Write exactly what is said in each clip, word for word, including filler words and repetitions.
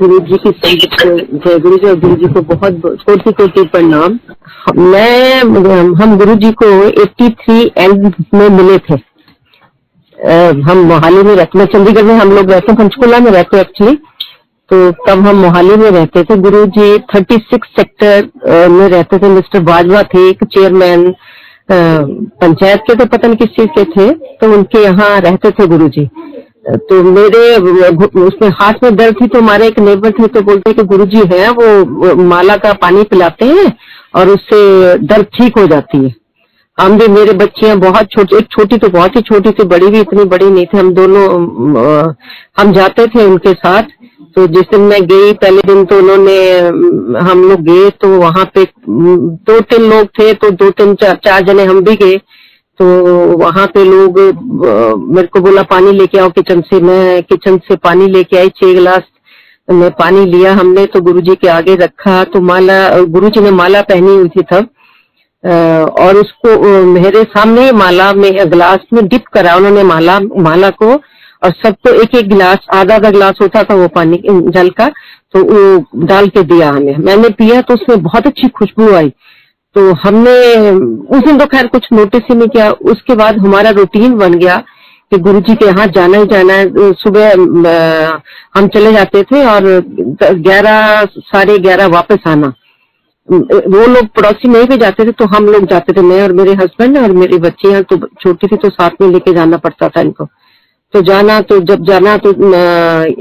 गुरु जी की संगत से, जय गुरु जी और गुरु जी को बहुत कोटि कोटि प्रणाम। मैं हम गुरु जी को तिरासी एंड में मिले थे। हम मोहाली में रहते, चंडीगढ़ में हम लोग रहते, पंचकुला में रहते एक्चुअली, तो तब हम मोहाली में रहते थे। गुरु जी छत्तीस सेक्टर में रहते थे। मिस्टर भाजवा थे एक चेयरमैन पंचायत के, तो पता नहीं किस चीज के थे, तो उनके यहाँ रहते थे गुरु जी। तो मेरे उसमें हाथ में दर्द थी, तो हमारे एक नेबर थे, तो बोलते कि गुरु जी है वो माला का पानी पिलाते हैं और उससे दर्द ठीक हो जाती है। हम भी, मेरे बच्चे बहुत छोटे, एक छोटी तो बहुत ही छोटी थी, बड़ी भी इतनी बड़ी नहीं थी, हम दोनों हम जाते थे उनके साथ। तो जिस दिन मैं गई पहले दिन, तो उन्होंने, हम लोग गए तो वहां पे दो तीन लोग थे, तो दो तीन चार चार जने हम भी गए। तो वहां पे लोग मेरे को बोला पानी लेके आओ किचन से। मैं किचन से पानी लेके आई, छह गिलास में पानी लिया हमने, तो गुरुजी के आगे रखा। तो माला, गुरुजी ने माला पहनी हुई थी तब, और उसको मेरे सामने माला में गिलास में डिप करा उन्होंने माला माला को, और सबको एक एक गिलास, आधा आधा गिलास होता था वो पानी जल का, तो वो डाल के दिया हमें। मैंने पिया तो उसमें बहुत अच्छी खुशबू आई। तो हमने उस दिन तो खैर कुछ नोटिस ही नहीं किया। उसके बाद हमारा रूटीन बन गया कि गुरुजी के यहाँ जाना ही जाना है। सुबह हम चले जाते थे और ग्यारह साढ़े ग्यारह वापस आना। वो लोग पड़ोसी नहीं भी जाते थे, तो हम लोग जाते थे, मैं और मेरे हस्बैंड और मेरी बच्चियां तो छोटी थी, तो साथ में लेके जाना पड़ता था इनको। तो जाना, तो जब जाना तो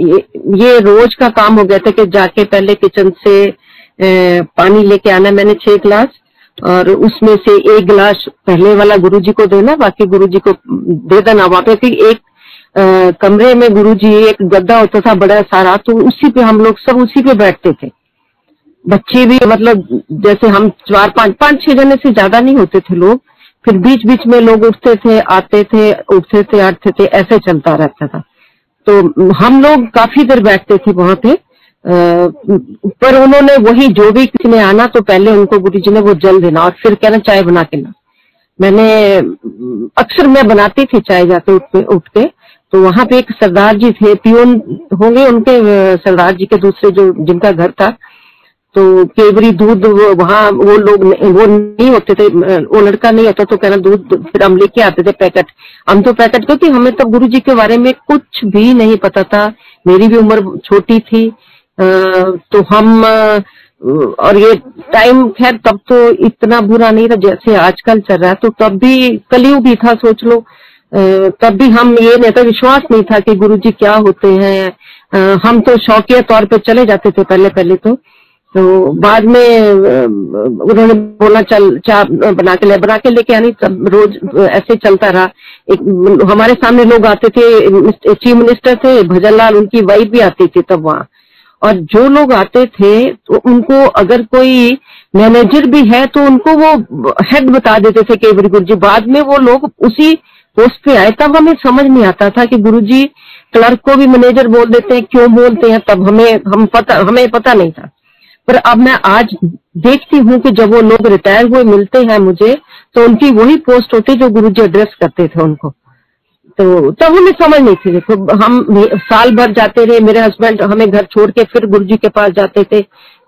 ये, ये रोज का काम हो गया था कि जाके पहले किचन से पानी लेके आना, मैंने छह गिलास, और उसमें से एक गिलास पहले वाला गुरुजी को देना, बाकी गुरुजी को दे देना। वहां पे एक आ, कमरे में गुरुजी, एक गद्दा होता था बड़ा सारा, तो उसी पे हम लोग सब उसी पे बैठते थे। बच्चे भी, मतलब जैसे हम चार पांच पांच छह जने से ज्यादा नहीं होते थे लोग, फिर बीच बीच में लोग उठते थे आते थे, उठते थे आते थे, ऐसे चलता रहता था। तो हम लोग काफी देर बैठते थे वहां पे। Uh, पर उन्होंने वही, जो भी किसी ने आना तो पहले उनको गुरुजी ने वो जल देना, और फिर कहना चाय बना के ना। मैंने अक्सर मैं बनाती थी चाय जाके उठ पे उठ के। तो वहां पे एक सरदार जी थे, पियोन होंगे उनके, सरदार जी के दूसरे जो जिनका घर था, तो केवरी दूध वहाँ वो लोग वो नहीं होते थे, वो लड़का नहीं होता, तो कहना दूध फिर हम लेके आते थे पैकेट। हम तो पैकेट, क्योंकि हमें तो गुरुजी के बारे में कुछ भी नहीं पता था, मेरी भी उम्र छोटी थी। तो हम, और ये टाइम खैर तब तो इतना बुरा नहीं था जैसे आजकल चल रहा है, तो तब भी कलयुग भी था, सोच लो। तब भी हम ये नहीं था, विश्वास नहीं था कि गुरुजी क्या होते हैं। हम तो शौकिया तौर पे चले जाते थे पहले पहले तो तो बाद में उन्होंने बोला चल चाय बना के ले बना के लेके आनी, सब रोज ऐसे चलता रहा। एक हमारे सामने लोग आते थे, चीफ मिनिस्टर थे भजनलाल, उनकी वाइफ भी आती थी तब वहाँ, और जो लोग आते थे तो उनको, अगर कोई मैनेजर भी है तो उनको वो हेड बता देते थे केवरी गुरुजी। बाद में वो लोग उसी पोस्ट पे आए, तब हमें समझ नहीं आता था कि गुरुजी क्लर्क को भी मैनेजर बोल देते हैं, क्यों बोलते हैं, तब हमें हम पता हमें पता नहीं था। पर अब मैं आज देखती हूँ कि जब वो लोग रिटायर हुए मिलते हैं मुझे, तो उनकी वही पोस्ट होती जो गुरुजी एड्रेस करते थे उनको। तो तब हमें समझ नहीं थी। देखो तो हम साल भर जाते रहे, मेरे हस्बैंड हमें घर छोड़ के फिर गुरुजी के पास जाते थे।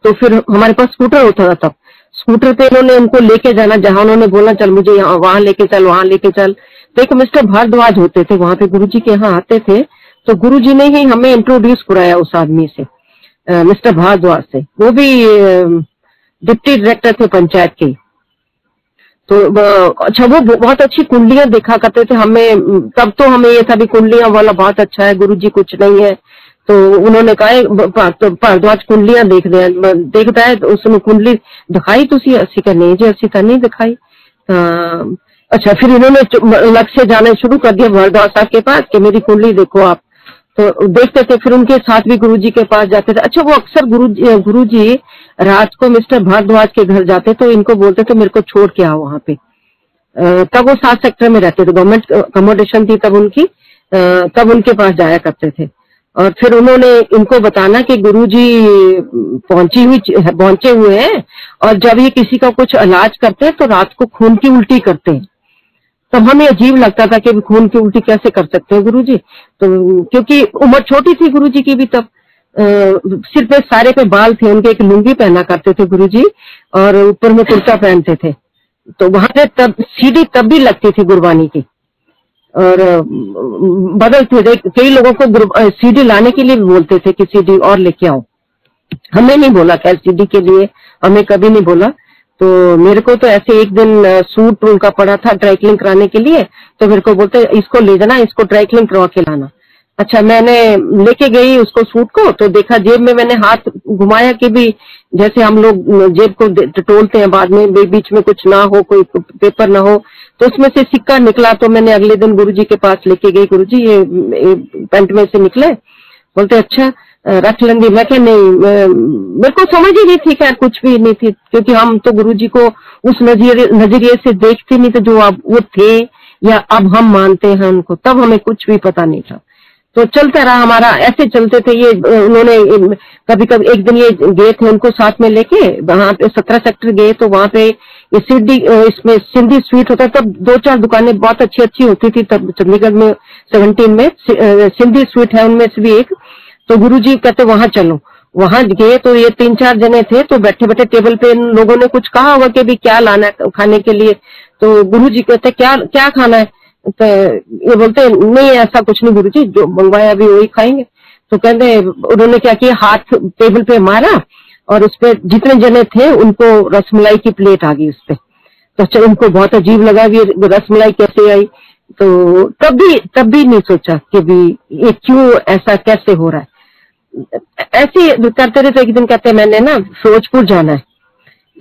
तो फिर हमारे पास स्कूटर होता था, तब स्कूटर पे उन्होंने उनको लेके जाना, जहां उन्होंने बोला चल मुझे यहाँ वहां लेके चल वहां लेके चल। देखो मिस्टर भारद्वाज होते थे वहां पे, गुरुजी के यहाँ आते थे, तो गुरुजी ने ही हमें इंट्रोड्यूस कराया उस आदमी से, आ, मिस्टर भारद्वाज से। वो भी डिप्टी डायरेक्टर थे पंचायत के। तो अच्छा, वो बहुत अच्छी कुंडलियां देखा करते थे हमें, तब तो हमें ये था भी कुंडलियां वाला बहुत अच्छा है, गुरुजी कुछ नहीं है। तो उन्होंने कहा तो भारद्वाज कुंडलियां देख दे देखता है, तो उसमें कुंडली दिखाई तुसी अस्सी का नहीं जी, अस्सी का नहीं दिखाई। आ, अच्छा फिर इन्होंने अलग से जाना शुरू कर दिया भारद्वाज साहब के पास कि मेरी कुंडली देखो आप, तो देखते थे। फिर उनके साथ भी गुरुजी के पास जाते थे। अच्छा वो अक्सर गुरुजी गुरुजी रात को मिस्टर भारद्वाज के घर जाते, तो इनको बोलते थे मेरे को छोड़ के आओ वहां पे। तब वो सात सेक्टर में रहते थे, गवर्नमेंट अकोमोडेशन थी तब उनकी, तब उनके पास जाया करते थे। और फिर उन्होंने इनको बताना कि गुरुजी पहुंची हुई पहुंचे हुए हैं, और जब ये किसी का कुछ इलाज करते हैं तो रात को खून की उल्टी करते हैं। तब तो हमें अजीब लगता था कि खून की उल्टी कैसे कर सकते हैं गुरुजी, तो क्योंकि उम्र छोटी थी गुरुजी की भी तब। सिर पे सारे पे बाल थे उनके, एक लुंगी पहना करते थे गुरुजी और ऊपर में कुर्ता पहनते थे। तो वहां पे तब सीढ़ी तब भी लगती थी गुरबानी की, और बदलते थे कई लोगों को सीढ़ी लाने के लिए भी बोलते थे कि सीढ़ी और लेके आओ। हमें नहीं बोला खैर सीढ़ी के लिए, हमें कभी नहीं बोला। तो मेरे को तो ऐसे एक दिन सूट उनका पड़ा था ड्राई क्लीन कराने के लिए, तो मेरे को बोलते इसको ले जाना, इसको ड्राई क्लीन करवा के लाना। अच्छा, मैंने लेके गई उसको सूट को, तो देखा जेब में मैंने हाथ घुमाया कि भी जैसे हम लोग जेब को टटोलते हैं बाद में, बीच में कुछ ना हो, कोई पेपर ना हो, तो उसमें से सिक्का निकला। तो मैंने अगले दिन गुरुजी के पास लेके गई, गुरुजी ये, ये पैंट में से निकले। बोलते अच्छा रख लेंगे। मैं क्या नहीं, मेरे को समझ ही नहीं थी क्या, कुछ भी नहीं थी, क्योंकि हम तो गुरुजी को उस नजरिए नजरिए से देखते नहीं थे जो अब वो थे या अब हम मानते हैं उनको, तब हमें कुछ भी पता नहीं था। तो चलता रहा हमारा, ऐसे चलते थे। ये उन्होंने कभी कभी एक दिन ये गए थे उनको साथ में लेके, वहां पे सत्रह सेक्टर गए, तो वहां पे ये सिंधी इसमें सिंधी स्वीट होता है, तब दो चार दुकानें बहुत अच्छी अच्छी होती थी तब चंडीगढ़ में सेवनटीन में, सिंधी स्वीट है उनमें से भी एक। तो गुरुजी कहते वहां चलो, वहां गए तो ये तीन चार जने थे, तो बैठे बैठे टेबल पे इन लोगों ने कुछ कहा होगा कि भी क्या लाना खाने के लिए। तो गुरुजी कहते क्या क्या खाना है, तो ये बोलते नहीं ऐसा कुछ नहीं गुरुजी, जो मंगवाया अभी वही खाएंगे। तो कहते उन्होंने क्या किया, हाथ टेबल पे मारा और उसपे जितने जने थे उनको रसमलाई की प्लेट आ गई उसपे। तो अच्छा उनको बहुत अजीब लगा भी रसमलाई कैसे आई। तो तब भी तब भी नहीं सोचा कि भी ये क्यों ऐसा कैसे हो रहा है। ऐसे करते रहे। तो एक दिन कहते मैंने ना फिरोजपुर जाना है,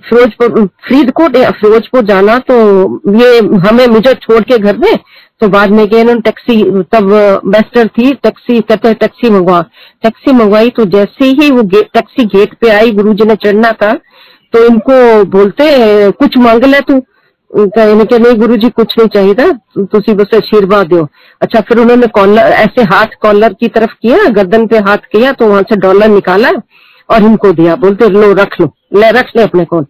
फिरोजपुर फरीदकोट फिरोजपुर जाना, तो ये हमें मुझे छोड़ के घर में। तो बाद में गए उन्होंने टैक्सी, तब बेस्टर थी टैक्सी, कहते टैक्सी मंगवा, टैक्सी मंगवाई। तो जैसे ही वो गे, टैक्सी गेट पे आई, गुरुजी ने चढ़ना था, तो इनको बोलते कुछ मांग ले तू। नहीं गुरुजी कुछ नहीं चाहिए था, तुसी बस आशीर्वाद दो। अच्छा फिर उन्होंने कॉलर ऐसे हाथ कॉलर की तरफ किया, गर्दन पे हाथ किया, तो वहां से डॉलर निकाला और इनको दिया। बोलते लो रख लो, ले रख ले अपने कौन।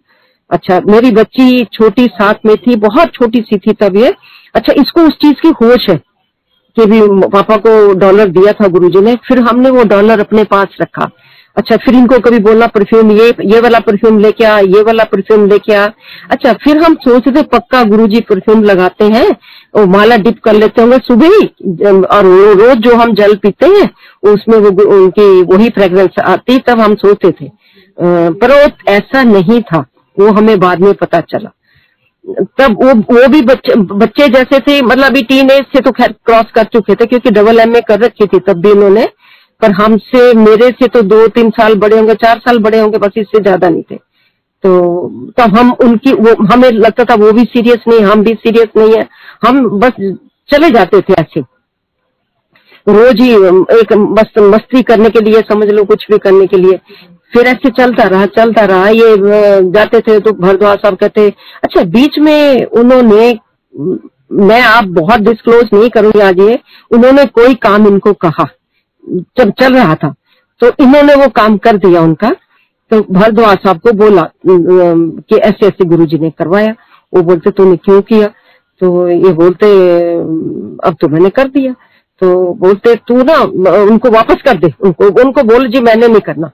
अच्छा मेरी बच्ची छोटी साथ में थी, बहुत छोटी सी थी तब ये। अच्छा इसको उस चीज की होश है कि भी पापा को डॉलर दिया था गुरुजी ने। फिर हमने वो डॉलर अपने पास रखा। अच्छा फिर इनको कभी बोलना परफ्यूम, ये ये वाला परफ्यूम लेके आ, ये वाला परफ्यूम लेके आ। अच्छा फिर हम सोचते थे पक्का गुरुजी परफ्यूम लगाते हैं और माला डिप कर लेते होंगे सुबह ही, और रोज जो हम जल पीते हैं उसमें वो उनकी वही फ्रेग्रेंस आती, तब हम सोचते थे। पर वो ऐसा नहीं था, वो हमें बाद में पता चला। तब वो वो भी बच्चे बच्चे जैसे थे, मतलब अभी टीन एज से तो खैर क्रॉस कर चुके थे क्योंकि डबल एम ए कर रखी थी तब भी इन्होंने, पर हमसे मेरे से तो दो तीन साल बड़े होंगे, चार साल बड़े होंगे, बस इससे ज्यादा नहीं थे। तो तब हम उनकी वो हमें लगता था वो भी सीरियस नहीं, हम भी सीरियस नहीं है, हम बस चले जाते थे ऐसे रोज ही, एक बस मस्ती करने के लिए समझ लो, कुछ भी करने के लिए। फिर ऐसे चलता रहा चलता रहा ये जाते थे। तो भरद्वाज साहब कहते अच्छा बीच में उन्होंने, मैं आप बहुत डिस्क्लोज नहीं करूंगी आज ये, उन्होंने कोई काम इनको कहा जब चल रहा था, तो इन्होंने वो काम कर दिया उनका। तो भरद्वाज साहब को बोला कि ऐसे ऐसे गुरुजी ने करवाया। वो बोलते तूने क्यों किया, तो ये बोलते अब तो मैंने कर दिया। तो बोलते तू ना उनको वापस कर दे, उनको उनको बोल जी मैंने नहीं करना।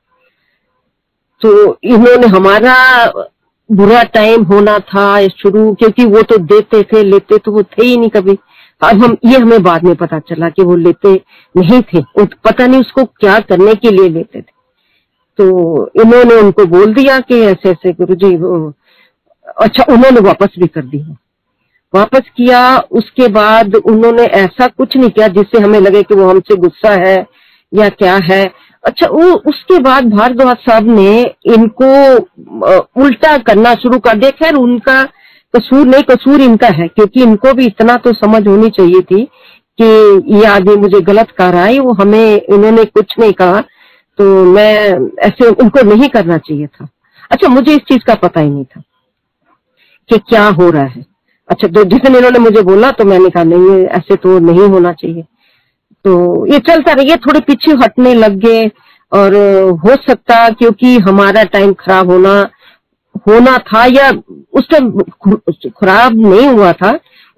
तो इन्होंने हमारा बुरा टाइम होना था शुरू, क्योंकि वो तो देते थे लेते तो वो थे ही नहीं कभी। अब हम ये हमें बाद में पता चला कि वो लेते नहीं थे, पता नहीं उसको क्या करने के लिए लेते थे। तो इन्होंने उनको बोल दिया कि ऐसे ऐसे गुरुजी, अच्छा उन्होंने वापस भी कर दिया, वापस किया। उसके बाद उन्होंने ऐसा कुछ नहीं किया जिससे हमें लगे कि वो हमसे गुस्सा है या क्या है। अच्छा वो उसके बाद भारद्वाज साहब ने इनको उल्टा करना शुरू कर दिया। खैर उनका कसूर नहीं, कसूर इनका है, क्योंकि इनको भी इतना तो समझ होनी चाहिए थी कि ये आदमी मुझे गलत कर रहा है, वो हमें इन्होंने कुछ नहीं कहा, तो मैं ऐसे उनको नहीं करना चाहिए था। अच्छा मुझे इस चीज का पता ही नहीं था कि क्या हो रहा है। अच्छा तो जिस दिन इन्होंने मुझे बोला तो मैंने कहा नहीं ऐसे तो नहीं होना चाहिए। तो ये चलता रहा, ये थोड़े पीछे हटने लग गए, और हो सकता क्योंकि हमारा टाइम खराब होना होना था या उस टाइम खराब नहीं हुआ था।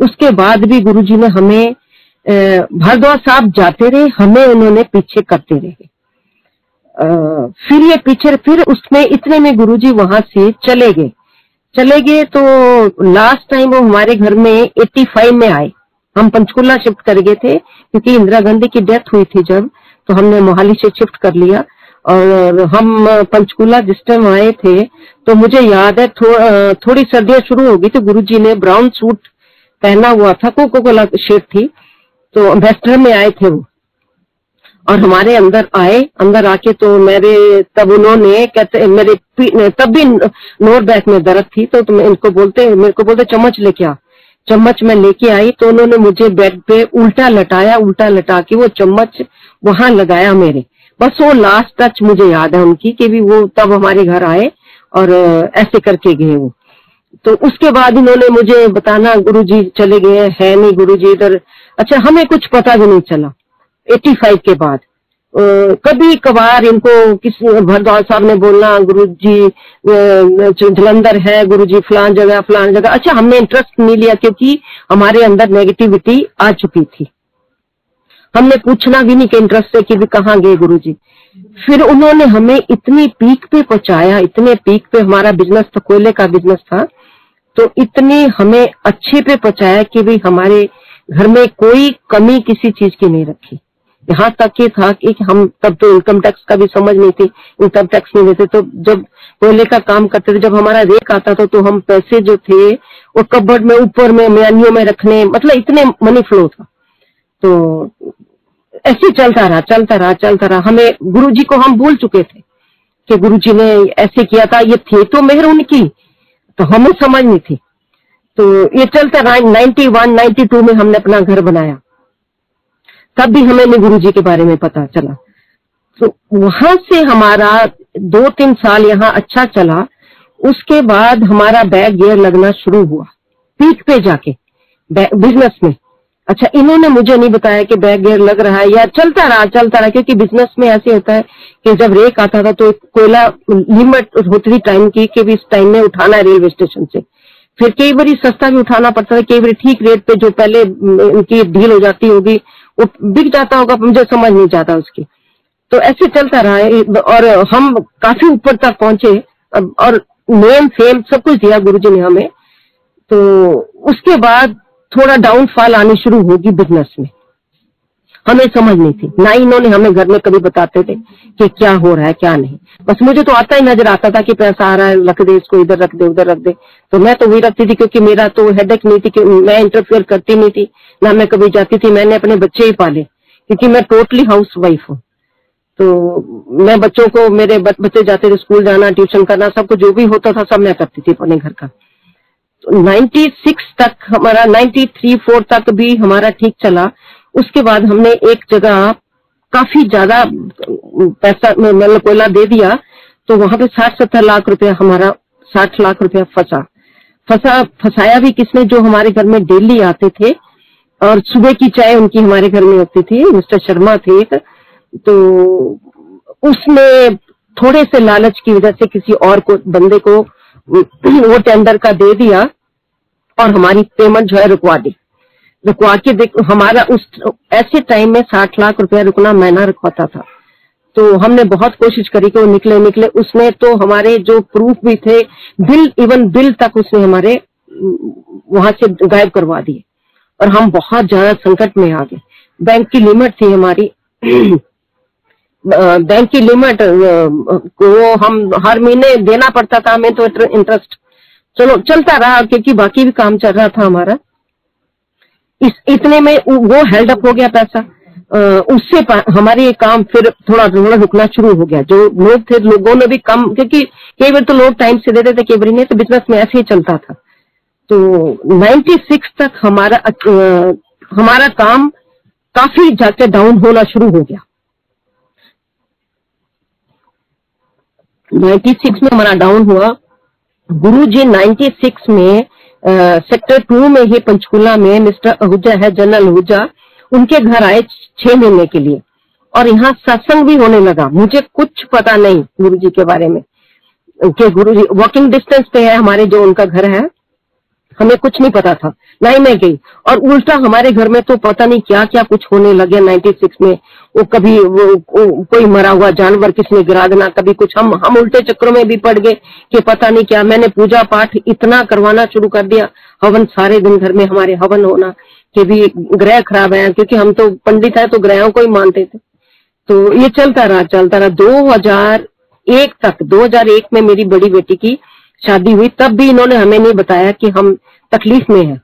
उसके बाद भी गुरुजी ने हमें, भरद्वाज साहब जाते रहे, हमें उन्होंने पीछे करते रहे। फिर ये पिक्चर फिर उसमें इतने में गुरुजी वहां से चले गए चले गए तो लास्ट टाइम वो हमारे घर में पचासी में आए। हम पंचकूला शिफ्ट कर गए थे क्योंकि इंदिरा गांधी की डेथ हुई थी जब, तो हमने मोहाली से शिफ्ट कर लिया और हम पंचकूला जिस टाइम आए थे तो मुझे याद है थो, थोड़ी सर्दियां शुरू हो गई तो गुरुजी ने ब्राउन सूट पहना हुआ था, कोको कोला शेड थी, तो वेस्टर्न में आए थे वो और हमारे अंदर आए। अंदर आके तो मेरे तब उन्होंने कहते मेरे तब भी नोर बैक में दर्द थी तो, तो इनको बोलते मेरे को बोलते चम्मच लेके आ, चम्मच मैं लेके आई तो उन्होंने मुझे बेड पे उल्टा लटाया, उल्टा लटा के वो चम्मच वहां लगाया मेरे। बस वो लास्ट टच मुझे याद है उनकी कि भी वो तब हमारे घर आए और ऐसे करके गए वो। तो उसके बाद इन्होंने मुझे बताना गुरुजी चले गए है नहीं गुरुजी इधर, अच्छा हमें कुछ पता भी नहीं चला। पचासी के बाद कभी कभार इनको किस भरद्वाज साहब ने बोलना गुरुजी जलंधर है, गुरुजी फलान जगह फलान जगह, अच्छा हमने इंटरेस्ट नहीं लिया क्योंकि हमारे अंदर नेगेटिविटी आ चुकी थी। हमने पूछना भी नहीं कि इंटरेस्ट है कि भी कहाँ गए गुरुजी। फिर उन्होंने हमें इतनी पीक पे पहुंचाया, इतने पीक पे हमारा बिजनेस था, कोयले का बिजनेस था, तो इतने हमें अच्छे पे पहुंचाया कि भी हमारे घर में कोई कमी किसी चीज की नहीं रखी। यहाँ तक ये था कि हम तब तो इनकम टैक्स का भी समझ नहीं थी, इनकम टैक्स नहीं देते, तो जब कोयले का काम करते थे जब हमारा रेक आता था तो हम पैसे जो थे वो कबर्ड में ऊपर में मैनियों में रखने, मतलब इतने मनी फ्लो था। तो ऐसे चलता रहा चलता रहा चलता रहा हमें गुरुजी को हम भूल चुके थे कि गुरुजी ने ऐसे किया था, ये थे तो मेहर उनकी, तो हमें समझ नहीं थी। तो ये चलता रहा इक्यानवे बानवे में हमने अपना घर बनाया, तब भी हमें नहीं गुरुजी के बारे में पता चला। तो वहां से हमारा दो तीन साल यहाँ अच्छा चला, उसके बाद हमारा बैक गियर लगना शुरू हुआ पीक पे जाके बिजनेस में। अच्छा इन्होंने मुझे नहीं बताया कि बैक गियर लग रहा है या चलता रहा चलता रहा, क्योंकि बिजनेस में ऐसे होता है कि जब रेक आता था तो कोयला लिमिट होती थी टाइम की कि भी इस टाइम में उठाना है रेलवे स्टेशन से, फिर कई बार सस्ता भी उठाना पड़ता था, कई बार ठीक रेट पे जो पहले उनकी डील हो जाती होगी वो बिक जाता होगा, मुझे समझ नहीं जाता उसकी। तो ऐसे चलता रहा और हम काफी ऊपर तक पहुंचे और नेम फेम सब कुछ दिया गुरुजी ने हमें। तो उसके बाद थोड़ा डाउनफॉल आनी शुरू होगी बिजनेस में, हमें समझ नहीं थी, ना ही इन्होंने हमें घर में कभी बताते थे कि क्या हो रहा है क्या नहीं। बस मुझे तो आता ही नजर आता था कि पैसा आ रहा है, रख दे इसको, इधर रख दे उधर रख दे, तो मैं तो वही रखती थी क्योंकि मेरा तो हेडेक नहीं थी कि मैं इंटरफेयर करती नहीं थी, ना मैं कभी जाती थी। मैंने अपने बच्चे ही पाले क्योंकि मैं टोटली हाउस वाइफ हूँ, तो मैं बच्चों को, मेरे बच्चे जाते थे स्कूल, जाना ट्यूशन करना सब कुछ जो भी होता था सब मैं करती थी अपने घर का। छियानवे तक हमारा तिरानवे चार तक भी हमारा ठीक चला। उसके बाद हमने एक जगह काफी ज्यादा पैसा मतलब कोयला दे दिया तो वहां पे साठ सत्तर लाख रुपया हमारा साठ लाख रुपया फंसा फंसा फंसाया भी किसने, जो हमारे घर में डेली आते थे और सुबह की चाय उनकी हमारे घर में होती थी, मिस्टर शर्मा थे, तो उसमें थोड़े से लालच की वजह से किसी और को बंदे को वो टेंडर का दे दिया और हमारी पेमेंट जो है रुकवा दी। रुकवा के देख हमारा उस ऐसे टाइम में साठ लाख रुपया रुकना महीना रुकवाता था, तो हमने बहुत कोशिश करी कि वो निकले निकले। उसने तो हमारे जो प्रूफ भी थे, बिल इवन बिल तक उसने हमारे वहां से गायब करवा दिए और हम बहुत ज्यादा संकट में आ गए। बैंक की लिमिट थी हमारी, बैंक की लिमिट को हम हर महीने देना पड़ता था हमें, तो इंटरेस्ट चलो चलता रहा क्योंकि बाकी भी काम चल रहा था हमारा। इस इतने में वो हेल्ड अप हो गया पैसा, उससे हमारे ये काम फिर थोड़ा थोड़ा रुकना शुरू हो गया। जो लोग थे लोगों ने भी कम, क्योंकि कई बार तो लोग टाइम से देते थे, कई बार नहीं, तो बिजनेस में ऐसे ही चलता था। तो नाइन्टी सिक्स तक हमारा हमारा काम काफी जाके डाउन होना शुरू हो गया। छियानवे में हमारा डाउन हुआ। गुरुजी छियानवे में आ, सेक्टर टू में ही पंचकूला में मिस्टर आहूजा है, जनरल आहूजा, उनके घर आए छह महीने के लिए और यहाँ सत्संग भी होने लगा। मुझे कुछ पता नहीं गुरुजी के बारे में कि गुरुजी वॉकिंग डिस्टेंस पे है हमारे जो उनका घर है, हमें कुछ नहीं पता था, ना ही मैं गई। और उल्टा हमारे घर में तो पता नहीं क्या क्या कुछ होने लगे। छियानवे में वो कभी वो, वो, कोई मरा हुआ जानवर किसने गिरा देना, कभी कुछ, हम हम उल्टे चक्रों में भी पड़ गए कि पता नहीं क्या। मैंने पूजा पाठ इतना करवाना शुरू कर दिया, हवन, सारे दिन घर में हमारे हवन होना कि भी ग्रह खराब है, क्योंकि हम तो पंडित है तो ग्रहों को ही मानते थे। तो ये चलता रहा चलता रहा दो हजार एक तक। दो हजार एक में मेरी बड़ी बेटी की शादी हुई, तब भी इन्होंने हमें नहीं बताया कि हम तकलीफ में हैं।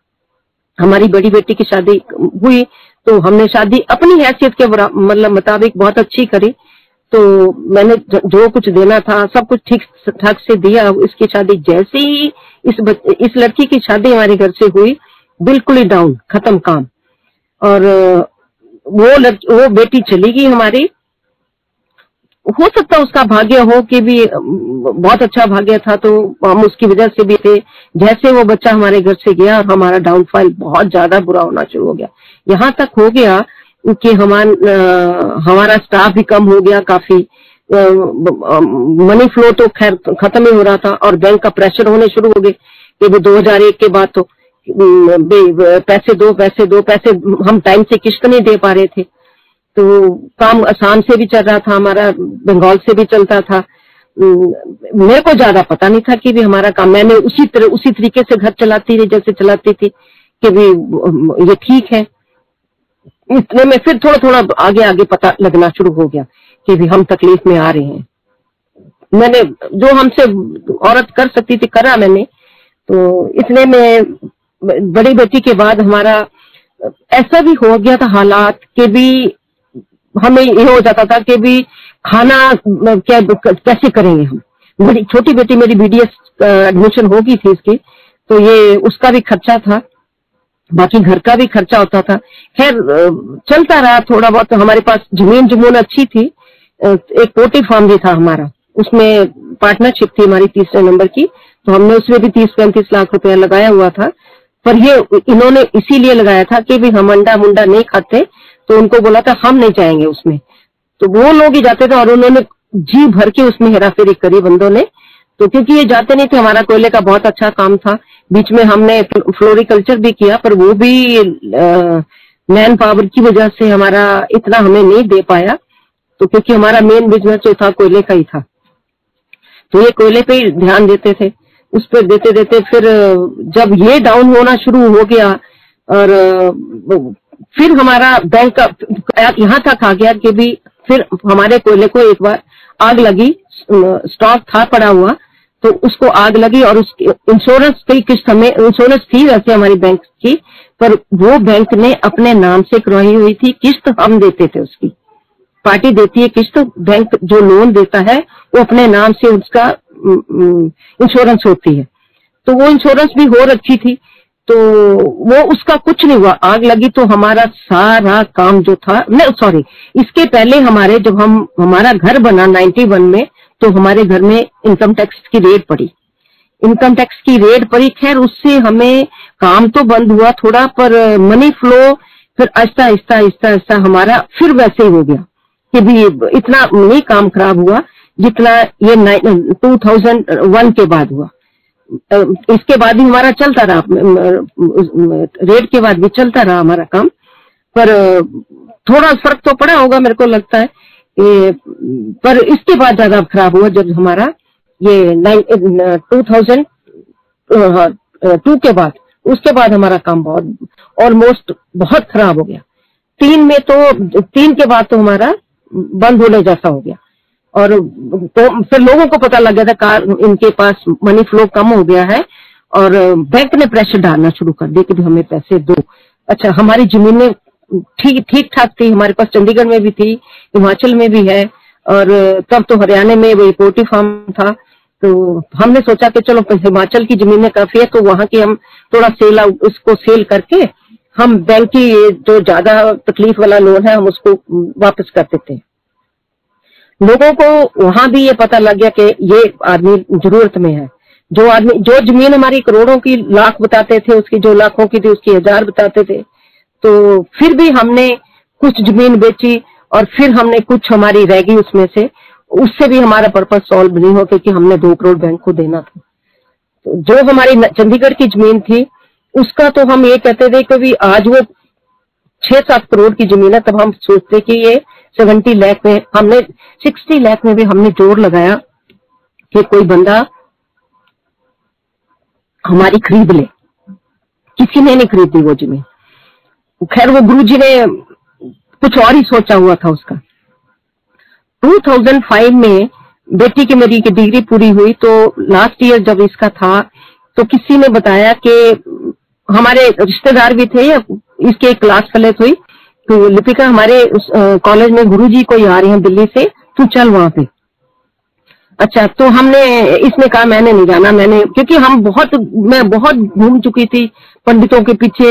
हमारी बड़ी बेटी की शादी हुई तो हमने शादी अपनी हैसियत के मतलब मुताबिक बहुत अच्छी करी। तो मैंने जो कुछ देना था सब कुछ ठीक ठाक से दिया। इसकी शादी जैसे ही इस बच, इस लड़की की शादी हमारे घर से हुई, बिल्कुल ही डाउन, खत्म काम। और वो लड़की, वो बेटी चली गई हमारी। हो सकता उसका भाग्य हो कि भी बहुत अच्छा भाग्य था, तो हम उसकी वजह से भी थे। जैसे वो बच्चा हमारे घर से गया और हमारा डाउनफॉल बहुत ज्यादा बुरा होना शुरू हो गया। यहाँ तक हो गया कि हमारा हमारा स्टाफ भी कम हो गया काफी। मनी फ्लो तो खैर खत्म ही हो रहा था, और बैंक का प्रेशर होने शुरू हो गए कि वो दो हजार एक के बाद तो पैसे दो पैसे दो पैसे हम टाइम से किश्त नहीं दे पा रहे थे। तो काम आसाम से भी चल रहा था हमारा, बंगाल से भी चलता था। मेरे को ज्यादा पता नहीं था कि भी हमारा काम, मैंने उसी तरह उसी तरीके से घर चलाती रही जैसे चलाती थी कि भी ये ठीक है। इतने में फिर थोड़ा थोड़ा आगे आगे पता लगना शुरू हो गया कि भी हम तकलीफ में आ रहे हैं। मैंने जो हमसे औरत कर सकती थी करा मैंने। तो इतने में बड़ी बेटी के बाद हमारा ऐसा भी हो गया था हालात के भी हमें ये हो जाता था कि भी खाना क्या कैसे करेंगे हम। मेरी छोटी बेटी, मेरी बीडीएस एडमिशन हो गई थी इसकी, तो ये उसका भी खर्चा था, बाकी घर का भी खर्चा होता था। खैर चलता रहा थोड़ा बहुत। हमारे पास जमीन जमून अच्छी थी, एक पोल्ट्री फार्म भी था हमारा, उसमें पार्टनरशिप थी हमारी तीसरे नंबर की। तो हमने उसमें भी तीस पैंतीस लाख रुपया लगाया हुआ था। पर ये इन्होंने इसीलिए लगाया था कि भी हम अंडा मुंडा नहीं खाते, तो उनको बोला था हम नहीं जाएंगे उसमें, तो वो लोग ही जाते थे। और उन्होंने जी भर के उसमें हेराफेरी करी बंदों ने। तो क्योंकि ये जाते नहीं थे, हमारा कोयले का बहुत अच्छा काम था। बीच में हमने फ्लोरिकल्चर भी किया, पर वो भी मैन पावर की वजह से हमारा इतना हमें नहीं दे पाया। तो क्योंकि हमारा मेन बिजनेस जो था कोयले का ही था, तो ये कोयले पे ही ध्यान देते थे, उस पर देते देते फिर जब ये डाउन होना शुरू हो गया। और फिर हमारा बैंक का यहाँ तक आ गया कि भी फिर हमारे कोयले को एक बार आग लगी, स्टॉक था पड़ा हुआ, तो उसको आग लगी। और उसकी इंश्योरेंस की किस्त हमें, इंश्योरेंस थी वैसे हमारी बैंक की, पर वो बैंक ने अपने नाम से करवाई हुई थी। किस्त हम देते थे, उसकी पार्टी देती है किस्त, बैंक जो लोन देता है वो अपने नाम से उसका इंश्योरेंस होती है। तो वो इंश्योरेंस भी हो रखी थी, तो वो उसका कुछ नहीं हुआ। आग लगी तो हमारा सारा काम जो था, नहीं सॉरी, इसके पहले हमारे जब हम हमारा घर बना इक्यानवे में, तो हमारे घर में इनकम टैक्स की रेड पड़ी, इनकम टैक्स की रेड पड़ी। खैर उससे हमें काम तो बंद हुआ थोड़ा, पर मनी फ्लो फिर आहिस्ता आहिस्ता आहिस्ता आहिस्ता हमारा फिर वैसे ही हो गया कि भी इतना नहीं काम खराब हुआ जितना ये दो हजार एक के बाद हुआ। इसके बाद भी हमारा चलता रहा, रेट के बाद भी चलता रहा हमारा काम, पर थोड़ा फर्क तो पड़ा होगा मेरे को लगता है। पर इसके बाद ज्यादा खराब हुआ जब हमारा ये दो हजार दो के बाद, उसके बाद हमारा काम बहुत ऑलमोस्ट बहुत खराब हो गया। तीन में तो, तीन के बाद तो हमारा बंद होने जैसा हो गया। और तो फिर लोगों को पता लग गया था कार इनके पास मनी फ्लो कम हो गया है, और बैंक ने प्रेशर डालना शुरू कर दिया कि हमें पैसे दो। अच्छा हमारी जमीनें ठीक ठीक ठाक थी, हमारे पास चंडीगढ़ में भी थी, हिमाचल में भी है, और तब तो हरियाणा में वही पोल्ट्री फार्म था। तो हमने सोचा कि चलो हिमाचल की जमीनें काफी है, तो वहां की हम थोड़ा सेल आउट, उसको सेल करके हम बैंक की जो ज्यादा तकलीफ वाला लोन है हम उसको वापस कर देते हैं। लोगों को वहां भी ये पता लग गया कि ये आदमी जरूरत में है। जो आदमी, जो जमीन हमारी करोड़ों की, लाख बताते थे उसकी, जो लाखों की थी उसकी हजार बताते थे। तो फिर भी हमने कुछ जमीन बेची, और फिर हमने कुछ हमारी रह गई उसमें से, उससे भी हमारा पर्पज सॉल्व नहीं हो, क्योंकि हमने दो करोड़ बैंक को देना था। जो हमारी चंडीगढ़ की जमीन थी उसका तो हम ये कहते थे कि भी आज वो छह सात करोड़ की जमीन है, तब हम सोचते कि ये सेवेंटी लाख में, हमने सिक्सटी लाख में भी हमने जोर लगाया कि कोई बंदा हमारी खरीद ले, किसी ने नहीं खरीदी वो जमीन। खैर वो गुरुजी ने कुछ और ही सोचा हुआ था उसका। दो हज़ार पाँच में बेटी की मेरी की डिग्री पूरी हुई तो लास्ट ईयर जब इसका था तो किसी ने बताया कि हमारे रिश्तेदार भी थे, इसके एक क्लास फलेट हुई तो लिपिका हमारे उस कॉलेज में गुरुजी कोई आ रहे हैं दिल्ली से, तू चल वहां पे। अच्छा, तो हमने इसने कहा मैंने नहीं जाना, मैंने क्योंकि हम बहुत मैं बहुत घूम चुकी थी पंडितों के पीछे,